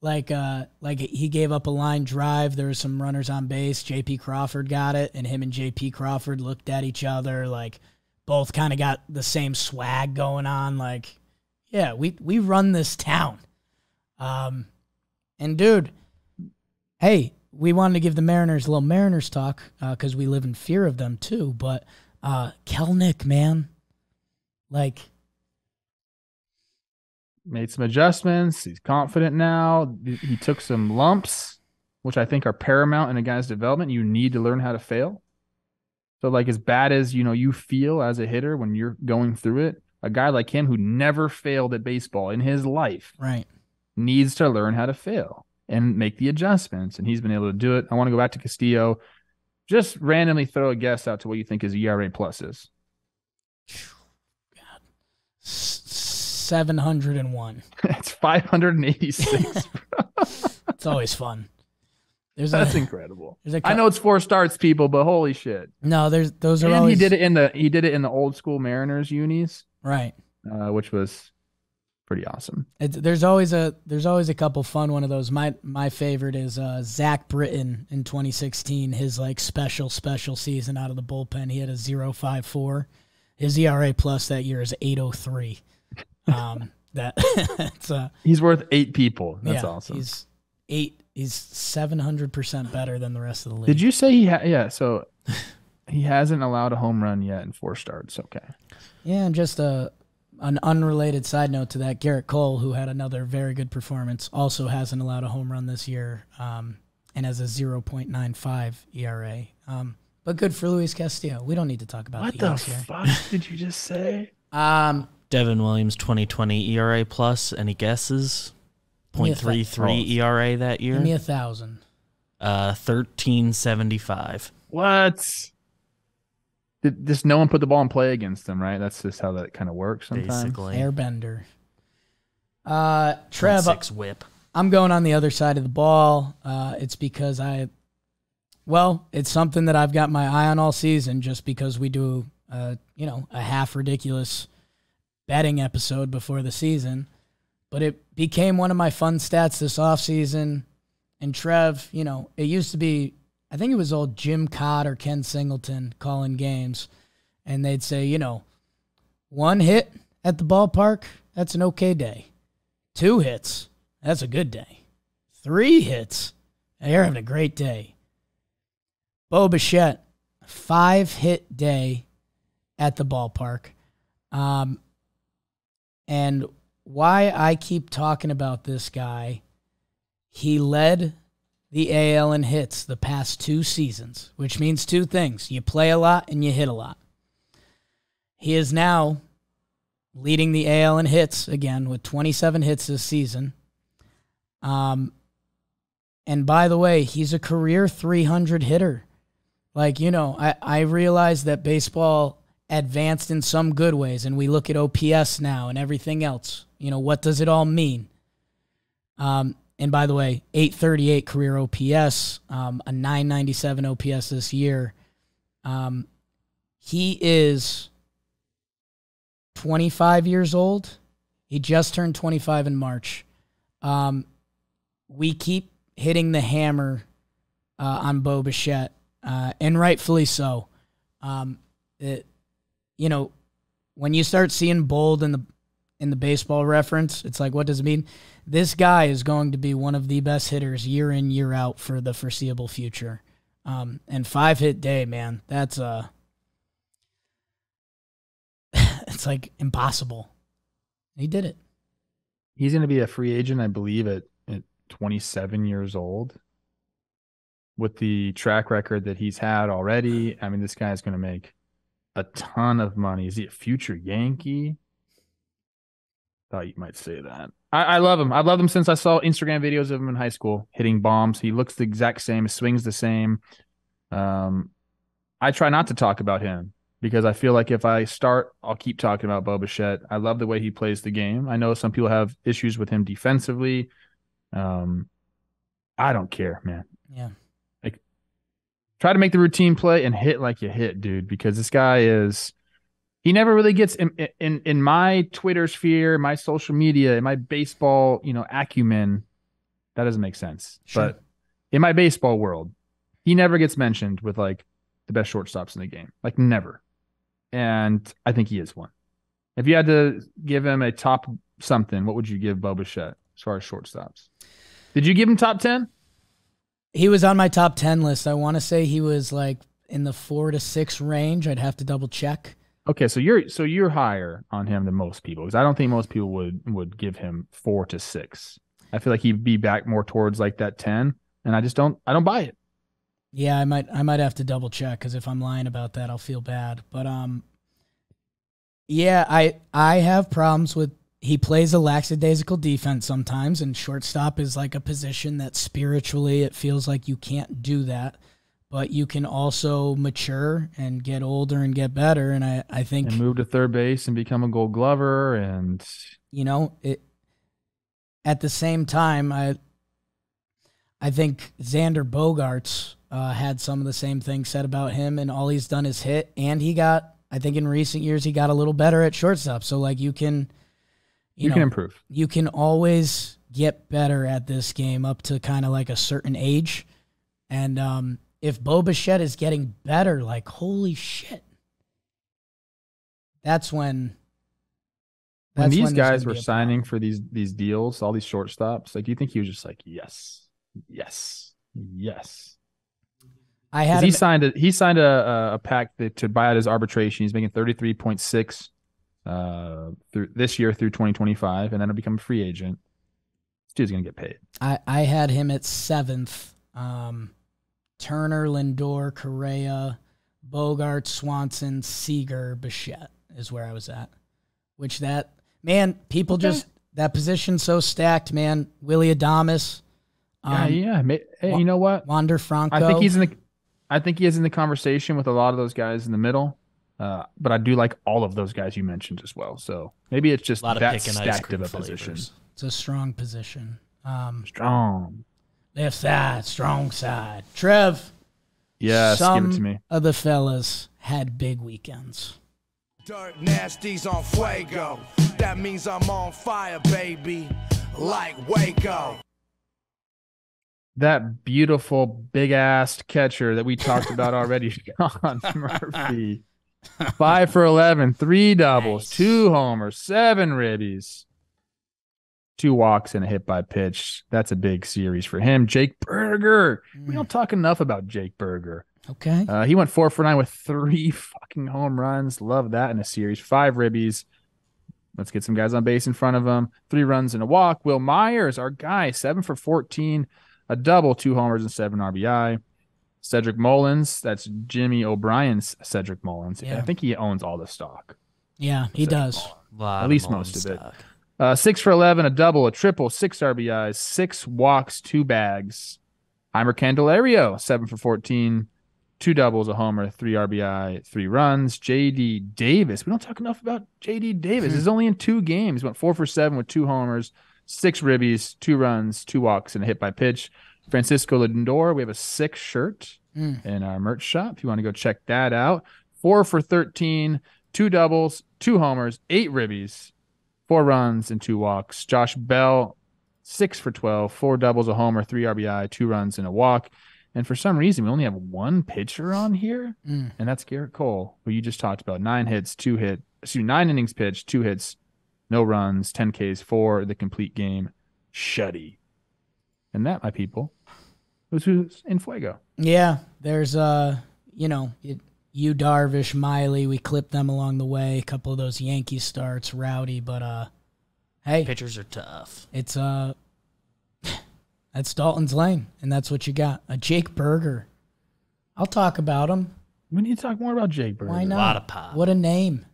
Like he gave up a line drive. There were some runners on base. J.P. Crawford got it, and him and J.P. Crawford looked at each other. Like both kind of got the same swag going on. Like, yeah, we run this town. And dude, hey. We wanted to give the Mariners a little Mariners talk because we live in fear of them too. But Kelnick, man, like made some adjustments. He's confident now. He took some lumps, which I think are paramount in a guy's development. You need to learn how to fail. So, like as bad as you know you feel as a hitter when you're going through it, a guy like him who never failed at baseball in his life, right, needs to learn how to fail and make the adjustments, and he's been able to do it. I want to go back to Castillo. Just randomly throw a guess out to what you think his ERA plus is. God. 701. It's 586. It's always fun. That's incredible. I know it's 4 starts, people, but holy shit! No, those are always. He did it in the old school Mariners unis, right? Which was pretty awesome. There's always a couple fun one of those. My favorite is Zach Britton in 2016. His like special season out of the bullpen. He had a 0.54. His ERA plus that year is 8.03. He's worth 8 people. That's awesome. He's 8. He's 700% better than the rest of the league. Did you say he? Yeah. So he hasn't allowed a home run yet in 4 starts. Okay. Yeah, and just an unrelated side note to that, Garrett Cole, who had another very good performance, also hasn't allowed a home run this year and has a 0.95 ERA. But good for Luis Castillo. We don't need to talk about what the fuck did you just say? Devin Williams, 2020 ERA plus. Any guesses? 0.33 ERA that year. Give me 1,000. 13.75. What? Just no one put the ball in play against them, right? That's just how that kind of works sometimes. Basically. Airbender. Trev, 6 whip. I'm going on the other side of the ball. It's because it's something that I've got my eye on all season just because we do, a half ridiculous betting episode before the season. But it became one of my fun stats this offseason. And Trev, it used to be, I think it was old Jim Codd or Ken Singleton calling games, and they'd say, 1 hit at the ballpark, that's an okay day. 2 hits, that's a good day. 3 hits, you're having a great day. Bo Bichette, 5-hit day at the ballpark. And why I keep talking about this guy, he led the AL in hits the past 2 seasons, which means 2 things. You play a lot and you hit a lot. He is now leading the AL in hits again with 27 hits this season. And by the way, he's a career 300 hitter. Like, I realize that baseball advanced in some good ways, and we look at OPS now and everything else. What does it all mean? And by the way, 838 career OPS, a 997 OPS this year. He is 25 years old. He just turned 25 in March. We keep hitting the hammer on Bo Bichette, and rightfully so. When you start seeing bold in the baseball reference, it's like, what does it mean? This guy is going to be one of the best hitters year in, year out for the foreseeable future. And five-hit day, man, that's it's like impossible. He did it. He's going to be a free agent, I believe, at 27 years old. With the track record that he's had already, I mean, this guy's going to make a ton of money. Is he a future Yankee? Thought you might say that. I love him. I've loved him since I saw Instagram videos of him in high school hitting bombs. He looks the exact same. His swing's the same. I try not to talk about him because I feel like if I start, I'll keep talking about Bo Bichette. I love the way he plays the game. I know some people have issues with him defensively. I don't care, man. Yeah. Try to make the routine play and hit like you hit, dude, because this guy is – he never really gets in my Twitter sphere, my social media, in my baseball, acumen. That doesn't make sense. Sure. But in my baseball world, he never gets mentioned with, the best shortstops in the game. Never. And I think he is one. If you had to give him a top something, what would you give Bo Bichette as far as shortstops? Did you give him top 10? He was on my top 10 list. I want to say he was in the 4 to 6 range. I'd have to double check. Okay, so you're higher on him than most people, because I don't think most people would give him 4 to 6. I feel like he'd be back more towards that 10, and I don't buy it. Yeah, I might have to double check, because if I'm lying about that, I'll feel bad. But yeah, I have problems with. He plays a lackadaisical defense sometimes, and shortstop is a position that spiritually it feels like you can't do that, but you can also mature and get older and get better. And I think and move to third base and become a Gold Glover. And, it at the same time, I think Xander Bogaerts had some of the same things said about him, and all he's done is hit. And I think in recent years, he got a little better at shortstop. So you can improve. You can always get better at this game up to a certain age. And if Bo Bichette is getting better, holy shit. That's when. That's when these guys were signing for these deals, all these shortstops, do you think he was just yes, yes, yes? I had he signed a pact to buy out his arbitration. He's making 33.6. Through this year through 2025, and then he'll become a free agent. This dude's gonna get paid. I had him at 7th. Turner, Lindor, Correa, Bogaerts, Swanson, Seager, Bichette is where I was at. Which that man, people just that position so stacked, man. Willy Adames. Yeah. Hey, you know what? Wander Franco. I think he is in the conversation with a lot of those guys in the middle. But I do like all of those guys you mentioned as well. So maybe it's just that stacked of a position. It's a strong position. Strong. Left side, strong side. Trev. Yes, give it to me. Some of the fellas had big weekends. Dirt Nasty's on fuego. That means I'm on fire, baby. Like Waco. That beautiful big-ass catcher that we talked about already, Sean Murphy. 5 for 11, 3 doubles, nice. 2 homers, 7 ribbies, 2 walks, and a hit by pitch. That's a big series for him. Jake Berger. We don't talk enough about Jake Berger. Okay. He went 4 for 9 with 3 fucking home runs. Love that in a series. 5 ribbies. Let's get some guys on base in front of him. 3 runs and a walk. Will Myers, our guy, 7 for 14, a double, 2 homers, and 7 RBI. Cedric Mullins, that's Jimmy O'Brien's Cedric Mullins. Yeah. I think he owns all the stock. Yeah, he does. At least most of it. 6 for 11, a double, a triple, 6 RBIs, 6 walks, 2 bags. Heimer Candelario, 7 for 14, 2 doubles, a homer, 3 RBI, 3 runs. J.D. Davis. We don't talk enough about J.D. Davis. He's only in 2 games. Went 4 for 7 with 2 homers, 6 ribbies, 2 runs, 2 walks, and a hit by pitch. Francisco Lindor, we have a sick shirt in our merch shop. If you want to go check that out. 4 for 13, 2 doubles, 2 homers, 8 ribbies, 4 runs, and 2 walks. Josh Bell, 6 for 12, 4 doubles, a homer, 3 RBI, 2 runs, and a walk. And for some reason, we only have 1 pitcher on here, and that's Garrett Cole, who you just talked about. 9 innings pitched, 2 hits, no runs, 10 Ks for the complete game. Shutty. And that, my people, who's in Fuego. Yeah, there's you know, you Darvish, Miley, we clipped them along the way. A couple of those Yankee starts, Rowdy, but hey, pitchers are tough. It's that's Dalton's lane, and that's what you got. A Jake Berger. I'll talk about him. We need to talk more about Jake Berger. Why not? A lot of pop. What a name.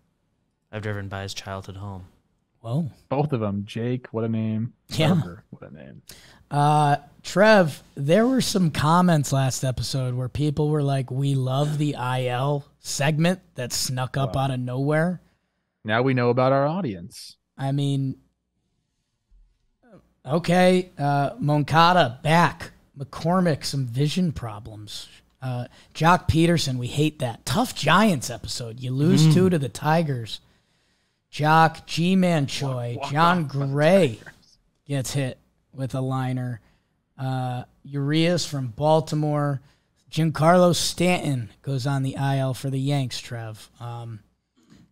I've driven by his childhood home. Whoa. Both of them. Jake, what a name. Yeah. Berger, what a name. Trev, there were some comments last episode where people were like, we love the IL segment that snuck up out of nowhere. Now we know about our audience. I mean, okay. Moncada back. McCormick, some vision problems. Jock Peterson, we hate that. Tough Giants episode. You lose two to the Tigers. Jock, G-Man Choi, John Gray gets hit with a liner. Urias from Baltimore. Giancarlo Stanton goes on the IL for the Yanks, Trev.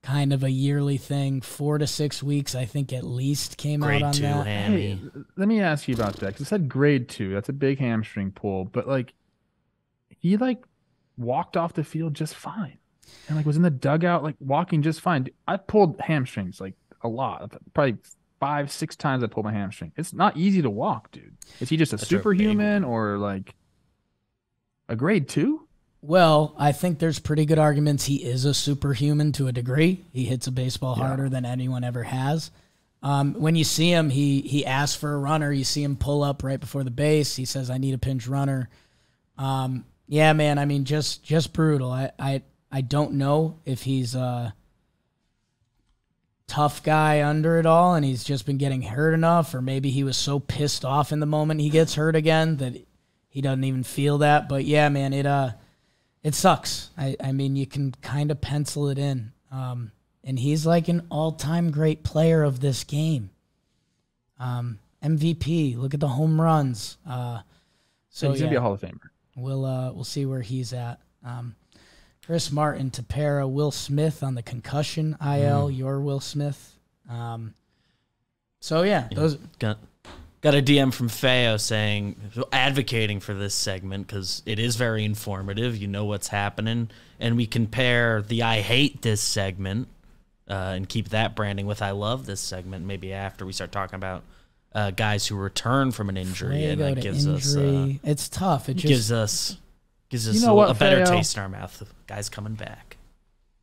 Kind of a yearly thing, 4 to 6 weeks, I think at least came out on that. Hey, let me ask you about that, because it said grade 2. That's a big hamstring pull, but like, he like walked off the field just fine, and like was in the dugout like walking just fine. I pulled hamstrings like a lot, probably 5-6 times. I pulled my hamstring. It's not easy to walk, dude. Is he just a superhuman or like a grade 2? Well, I think there's pretty good arguments he is a superhuman to a degree. He hits a baseball harder than anyone ever has. When you see him, he asks for a runner. You see him pull up right before the base. He says, "I need a pinch runner." Yeah, man. I mean, just brutal. I don't know if he's a tough guy under it all, and he's just been getting hurt enough, or maybe he was so pissed off in the moment he gets hurt again that he doesn't even feel that. But yeah, man, it sucks. I mean, you can kind of pencil it in. And he's like an all-time great player of this game. MVP. Look at the home runs. So he's gonna be a Hall of Famer. We'll see where he's at. Chris Martin, Tapera, Will Smith on the concussion IL. Your Will Smith. So yeah, those got a DM from Feo saying, advocating for this segment because it is very informative. You know what's happening, and we compare the I hate this segment and keep that branding with I love this segment. Maybe after we start talking about. Guys who return from an injury, and that gives us it's tough. It just gives us you know a better taste in our mouth of guys coming back.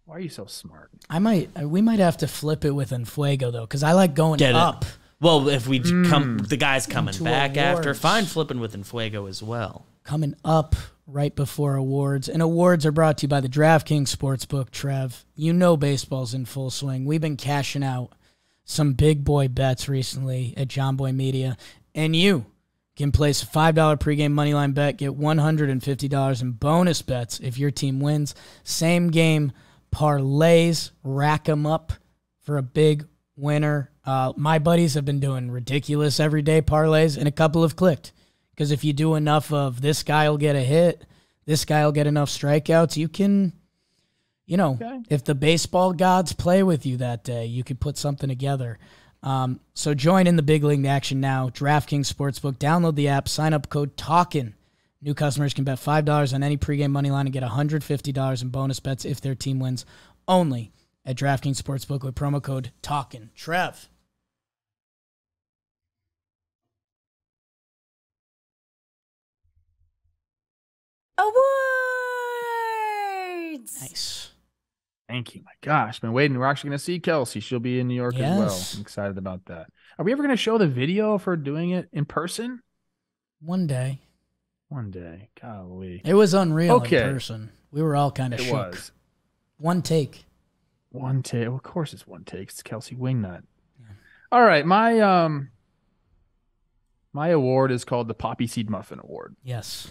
Why are you so smart? We might have to flip it with Enfuego though, because I like going up. Well, if we come, the guys coming back after, fine, flipping with Enfuego as well. Coming up right before awards, and awards are brought to you by the DraftKings Sportsbook. Trev, you know baseball's in full swing. We've been cashing out some big boy bets recently at John Boy Media. And you can place a $5 pregame moneyline bet, get $150 in bonus bets if your team wins. Same game parlays, rack them up for a big winner. My buddies have been doing ridiculous everyday parlays, and a couple have clicked. Because if you do enough of this guy will get a hit, this guy will get enough strikeouts, you can... You know, if the baseball gods play with you that day, you could put something together. So join in the big league action now. DraftKings Sportsbook. Download the app. Sign up code TALKIN. New customers can bet $5 on any pregame money line and get $150 in bonus bets if their team wins. Only at DraftKings Sportsbook with promo code TALKIN. Trev. Awards! Nice. Thank you. My gosh, been waiting. We're actually going to see Kelsey. She'll be in New York as well. I'm excited about that. Are we ever going to show the video of her doing it in person? One day. One day. Golly. It was unreal in person. We were all kind of shook. Was. One take. One take. Well, of course it's one take. It's Kelsey Wingnut. Yeah. All right. My my award is called the Poppy Seed Muffin Award. Yes.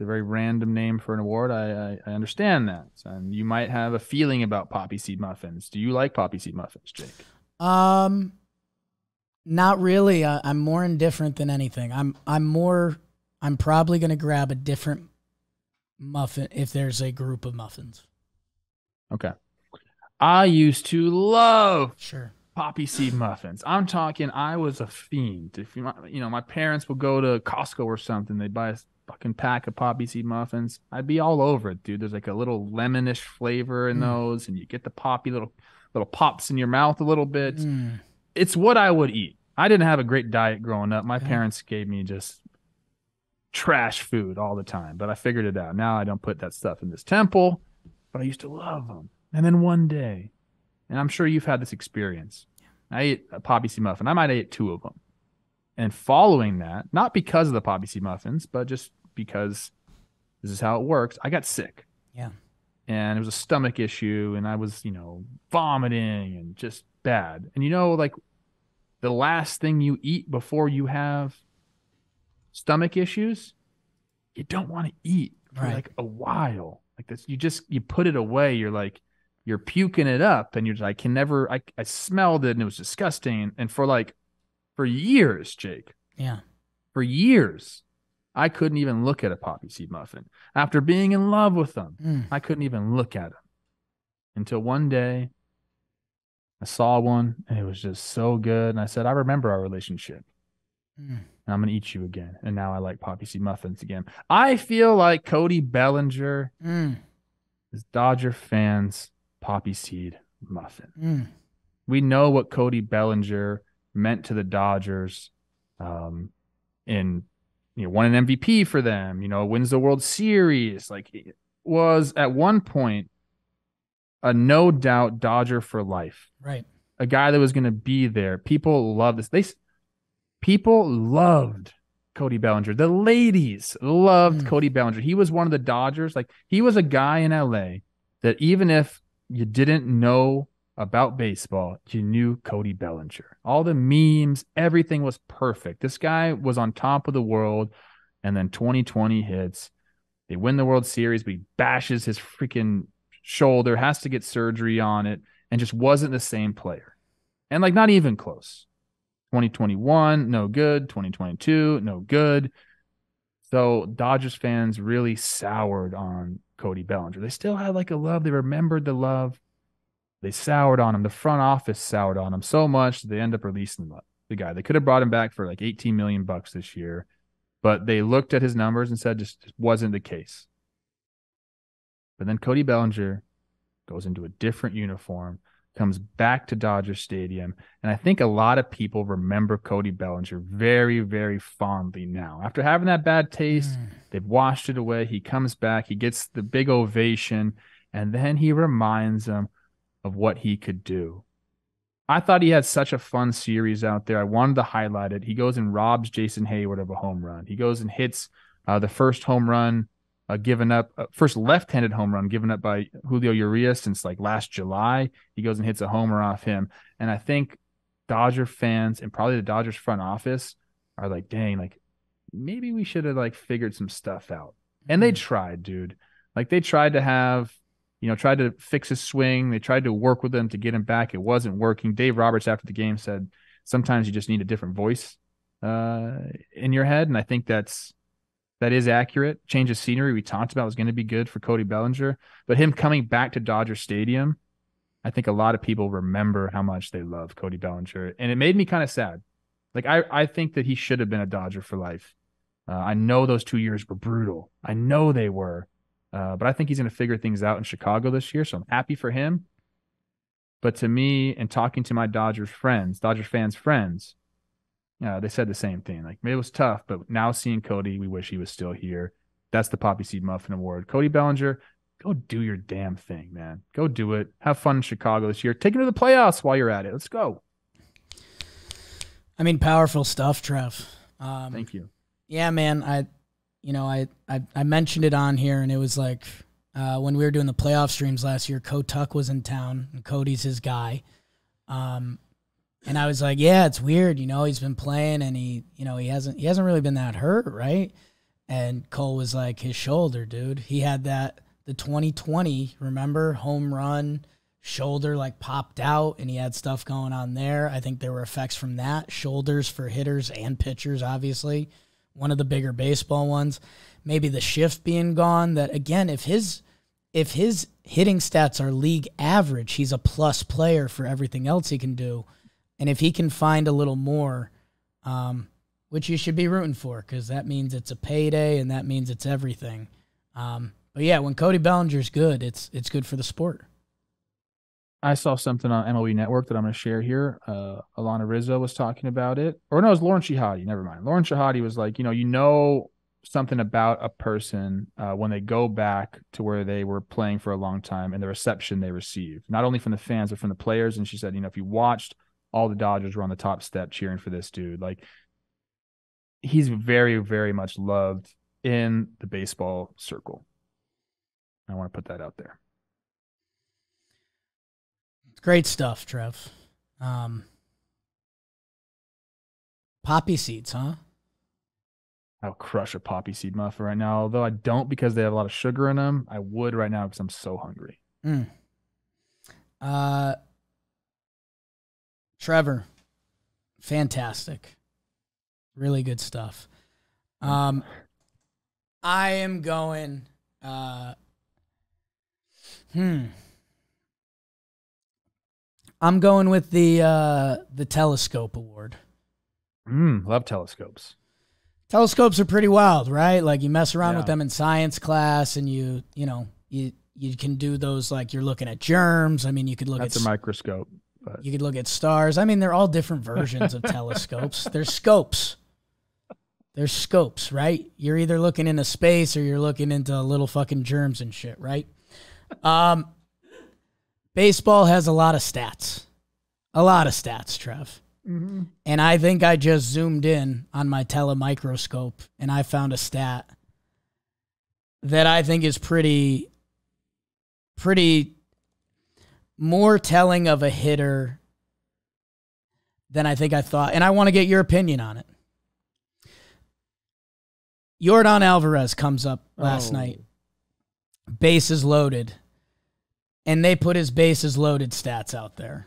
A very random name for an award. I understand that. And you might have a feeling about poppy seed muffins. Do you like poppy seed muffins, Jake? Not really. I'm more indifferent than anything. I'm probably going to grab a different muffin if there's a group of muffins. Okay. I used to love poppy seed muffins. I'm talking, I was a fiend. If you know, my parents would go to Costco or something, they'd buy us fucking pack of poppy seed muffins, I'd be all over it, dude. There's like a little lemonish flavor in those, and you get the poppy little pops in your mouth a little bit. It's what I would eat. I didn't have a great diet growing up. My parents gave me just trash food all the time, but I figured it out. Now I don't put that stuff in this temple, but I used to love them. And then one day, and I'm sure you've had this experience, I ate a poppy seed muffin. I might have ate two of them. And following that, not because of the poppy seed muffins, but just because this is how it works, I got sick. Yeah. And it was a stomach issue, and I was, vomiting and just bad. And the last thing you eat before you have stomach issues, you don't want to eat for like a while. Like this, you put it away. You're puking it up, and you're like, I smelled it, and it was disgusting. And for years, Jake. Yeah. For years, I couldn't even look at a poppy seed muffin. After being in love with them, I couldn't even look at them. Until one day, I saw one, and it was just so good. And I said, I remember our relationship. I'm going to eat you again. And now I like poppy seed muffins again. I feel like Cody Bellinger is Dodger fans' poppy seed muffin. We know what Cody Bellinger meant to the Dodgers, won an MVP for them, wins the World Series. It was at one point a no doubt Dodger for life, right? A guy that was going to be there. People loved this. People loved Cody Bellinger. The ladies loved Cody Bellinger. He was one of the Dodgers. He was a guy in LA that even if you didn't know about baseball, you knew Cody Bellinger. All the memes, everything was perfect. This guy was on top of the world, and then 2020 hits. They win the World Series, but he bashes his freaking shoulder, has to get surgery on it, and just wasn't the same player. And not even close. 2021, no good. 2022, no good. So Dodgers fans really soured on Cody Bellinger. They still had a love. They remembered the love. They soured on him. The front office soured on him so much that they end up releasing the guy. They could have brought him back for $18 million this year, but they looked at his numbers and said just wasn't the case. But then Cody Bellinger goes into a different uniform, comes back to Dodger Stadium, and I think a lot of people remember Cody Bellinger very, very fondly now. After having that bad taste, they've washed it away. He comes back. He gets the big ovation, and then he reminds them of what he could do. I thought he had such a fun series out there. I wanted to highlight it. He goes and robs Jason Hayward of a home run. He goes and hits the first home run given up, first left-handed home run given up by Julio Uria since last July. He goes and hits a homer off him. And I think Dodger fans and probably the Dodgers front office are dang, maybe we should have figured some stuff out. And they tried, dude. They tried to have, tried to fix his swing. They tried to work with him to get him back. It wasn't working. Dave Roberts after the game said, sometimes you just need a different voice in your head. And I think that is accurate. Change of scenery we talked about was going to be good for Cody Bellinger. But him coming back to Dodger Stadium, I think a lot of people remember how much they love Cody Bellinger. And it made me kind of sad. I think that he should have been a Dodger for life. I know those 2 years were brutal. I know they were. But I think he's going to figure things out in Chicago this year, so I'm happy for him. But to me, and talking to my Dodgers fans' friends, they said the same thing. Maybe it was tough, but now seeing Cody, we wish he was still here. That's the Poppy Seed Muffin Award. Cody Bellinger, go do your damn thing, man. Go do it. Have fun in Chicago this year. Take it to the playoffs while you're at it. Let's go. Powerful stuff, Trev. Thank you. Yeah, man, I mentioned it on here, and it was when we were doing the playoff streams last year, Ko Tuck was in town, and Cody's his guy. And I was like, yeah, it's weird. He's been playing, and he hasn't really been that hurt, right? And Cole was like, his shoulder, dude. He had the 2020, remember, home run, shoulder popped out, and he had stuff going on there. I think there were effects from that, shoulders for hitters and pitchers, obviously. One of the bigger baseball ones, maybe the shift being gone. That again, if his hitting stats are league average, he's a plus player for everything else he can do, and if he can find a little more, which you should be rooting for, because that means it's a payday and that means it's everything. But yeah, when Cody Bellinger's good, it's good for the sport. I saw something on MLB Network that I'm going to share here. Alana Rizzo was talking about it. Or no, it was Lauren Shihadi. Never mind. Lauren Shihadi was like, you know something about a person when they go back to where they were playing for a long time and the reception they received, not only from the fans, but from the players. And she said, if you watched, all the Dodgers were on the top step cheering for this dude. Like, he's very, very much loved in the baseball circle. I want to put that out there. Great stuff, Trev. Poppy seeds, huh? I'll crush a poppy seed muffin right now, although I don't because they have a lot of sugar in them. I would right now because I'm so hungry. Trevor, fantastic. Really good stuff. I am going... I'm going with the telescope award. Love telescopes. Telescopes are pretty wild, right? Like, you mess around with them in science class, and you can do those, like, you're looking at germs. I mean, you could look at a microscope. But you could look at stars. I mean, they're all different versions of telescopes. They're scopes. They're scopes, right? You're either looking into space or you're looking into little fucking germs and shit, right? Baseball has a lot of stats. A lot of stats, Trev. Mm-hmm. And I think I just zoomed in on my telemicroscope and I found a stat that I think is pretty more telling of a hitter than I think I thought. And I want to get your opinion on it. Yordan Alvarez comes up last night. Bases loaded. And they put his bases loaded stats out there.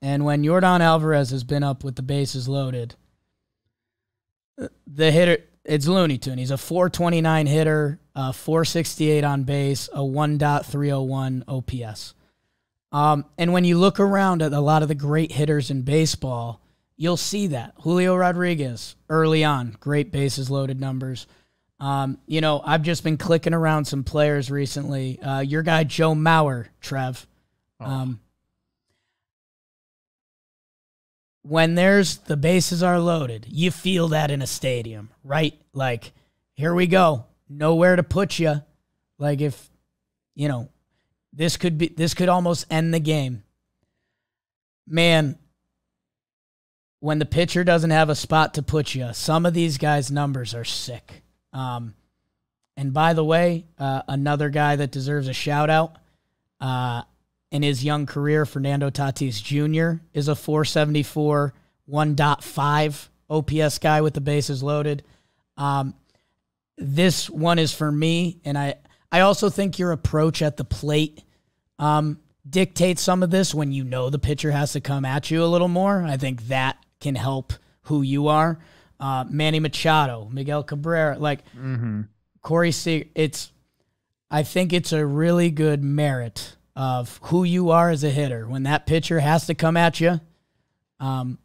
And when Yordan Alvarez has been up with the bases loaded, the hitter, it's Looney Tune. He's a 429 hitter, 468 on base, a 1.301 OPS. And when you look around at a lot of the great hitters in baseball, you'll see that. Julio Rodriguez, early on, great bases loaded numbers. I've just been clicking around some players recently. Your guy, Joe Mauer, Trev. When the bases are loaded, you feel that in a stadium, right? Like, here we go. Nowhere to put you. Like, if, this could almost end the game. Man, when the pitcher doesn't have a spot to put you, some of these guys' numbers are sick. And by the way, another guy that deserves a shout out, in his young career, Fernando Tatis Jr. is a 474, 1.5 OPS guy with the bases loaded. This one is for me. And I also think your approach at the plate, dictates some of this when, the pitcher has to come at you a little more. I think that can help who you are. Manny Machado, Miguel Cabrera, like Corey Seager. I think it's a really good merit of who you are as a hitter. When that pitcher has to come at you,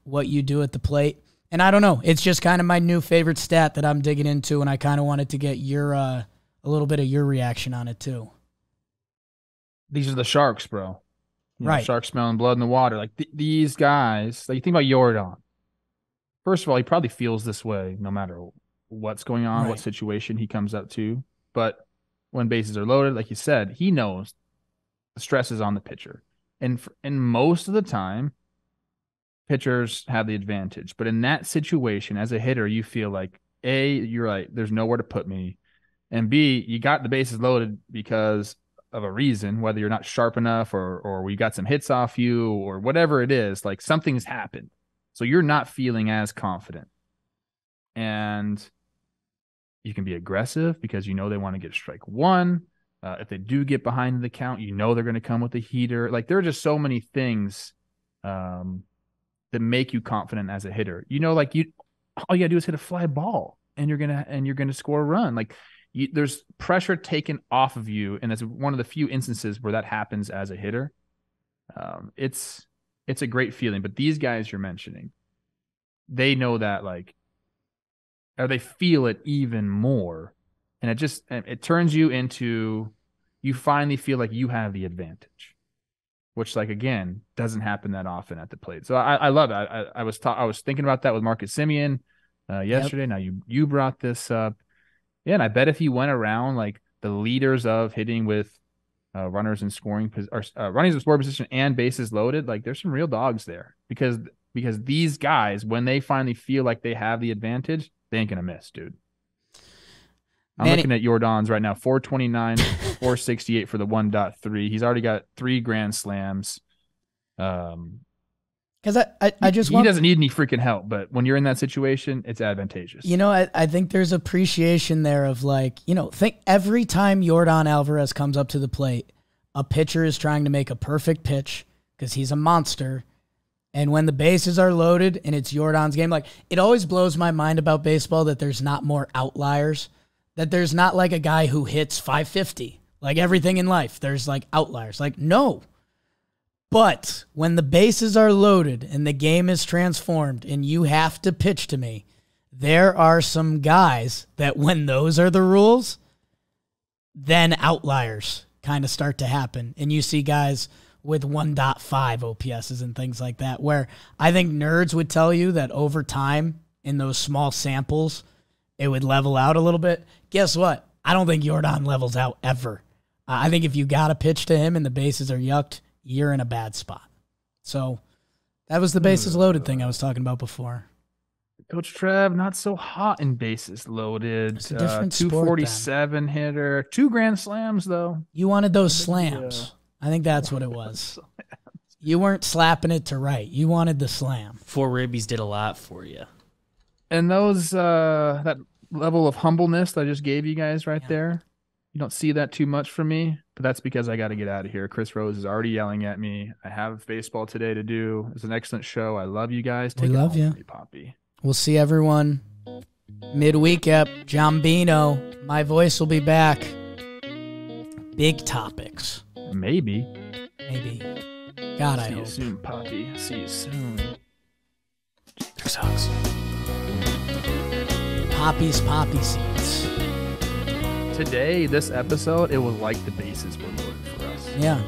what you do at the plate. And I don't know, it's just kind of my new favorite stat that I'm digging into, and I kind of wanted to get your a little bit of your reaction on it too. These are the Sharks, bro. Right. Sharks smelling blood in the water. Like these guys, like you think about Yordan. First of all, he probably feels this way no matter what's going on, what situation he comes up to. But when bases are loaded, like you said, he knows the stress is on the pitcher. And most of the time, pitchers have the advantage. But in that situation, as a hitter, you feel like, A, you're right, there's nowhere to put me. And B, you got the bases loaded because of a reason, whether you're not sharp enough or we got some hits off you or whatever it is, like something's happened. So you're not feeling as confident. And you can be aggressive because they want to get strike one. If they do get behind the count, they're going to come with a heater. Like, there are just so many things that make you confident as a hitter. Like all you gotta do is hit a fly ball and you're going to score a run. Like, there's pressure taken off of you. And it's one of the few instances where that happens as a hitter. It's a great feeling, but these guys you're mentioning, they know that, like, or they feel it even more. And it just, it turns you into, you finally feel like you have the advantage, which, like, again, doesn't happen that often at the plate. So I love it. I was thinking about that with Marcus Semien yesterday. Yep. Now you brought this up. Yeah, and I bet if he went around like the leaders of hitting with runners in scoring runners in scoring position and bases loaded, like there's some real dogs there, because these guys, when they finally feel like they have the advantage, they ain't gonna miss, dude. I'm looking at Yordan's right now, 429, 468 for the 1.3. He's already got 3 grand slams. Because I just he doesn't need any freaking help, but when you're in that situation, it's advantageous. You know, I think there's appreciation there of, like, you know, think every time Yordan Alvarez comes up to the plate, a pitcher is trying to make a perfect pitch because he's a monster. And when the bases are loaded and it's Yordan's game, like, it always blows my mind about baseball that there's not more outliers, that there's not like a guy who hits 550. Like everything in life, there's like outliers. Like, no. But when the bases are loaded and the game is transformed and you have to pitch to me, there are some guys that when those are the rules, then outliers kind of start to happen. And you see guys with 1.5 OPSs and things like that, where I think nerds would tell you that over time in those small samples, it would level out a little bit. Guess what? I don't think Yordan levels out ever. I think if you got to pitch to him and the bases are yucked, you're in a bad spot. So that was the bases loaded thing I was talking about before. Coach Trev, not so hot in bases loaded. It's a different sport, 247 then. Hitter. 2 grand slams, though. You wanted those slams. Yeah. I think that's what it was. You weren't slapping it to right. You wanted the slam. 4 ribbies did a lot for you. And those that level of humbleness that I just gave you guys right there, you don't see that too much from me, but that's because I got to get out of here. Chris Rose is already yelling at me. I have baseball today to do. It's an excellent show. I love you guys. Take it home with me, Poppy. We'll see everyone midweek up. Giambino, my voice will be back. Big topics. Maybe. God, I hope. See you soon, Poppy. See you soon. Sucks. Poppy's poppy seeds. Today, this episode, it was like the bases were loaded for us. Yeah.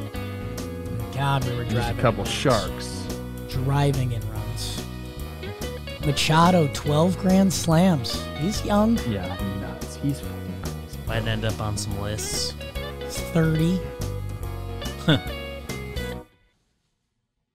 God, we were driving. A couple sharks. Driving in runs. Machado, 12 grand slams. He's young. Yeah, nuts. He's fucking crazy. Might end up on some lists. 30. Huh.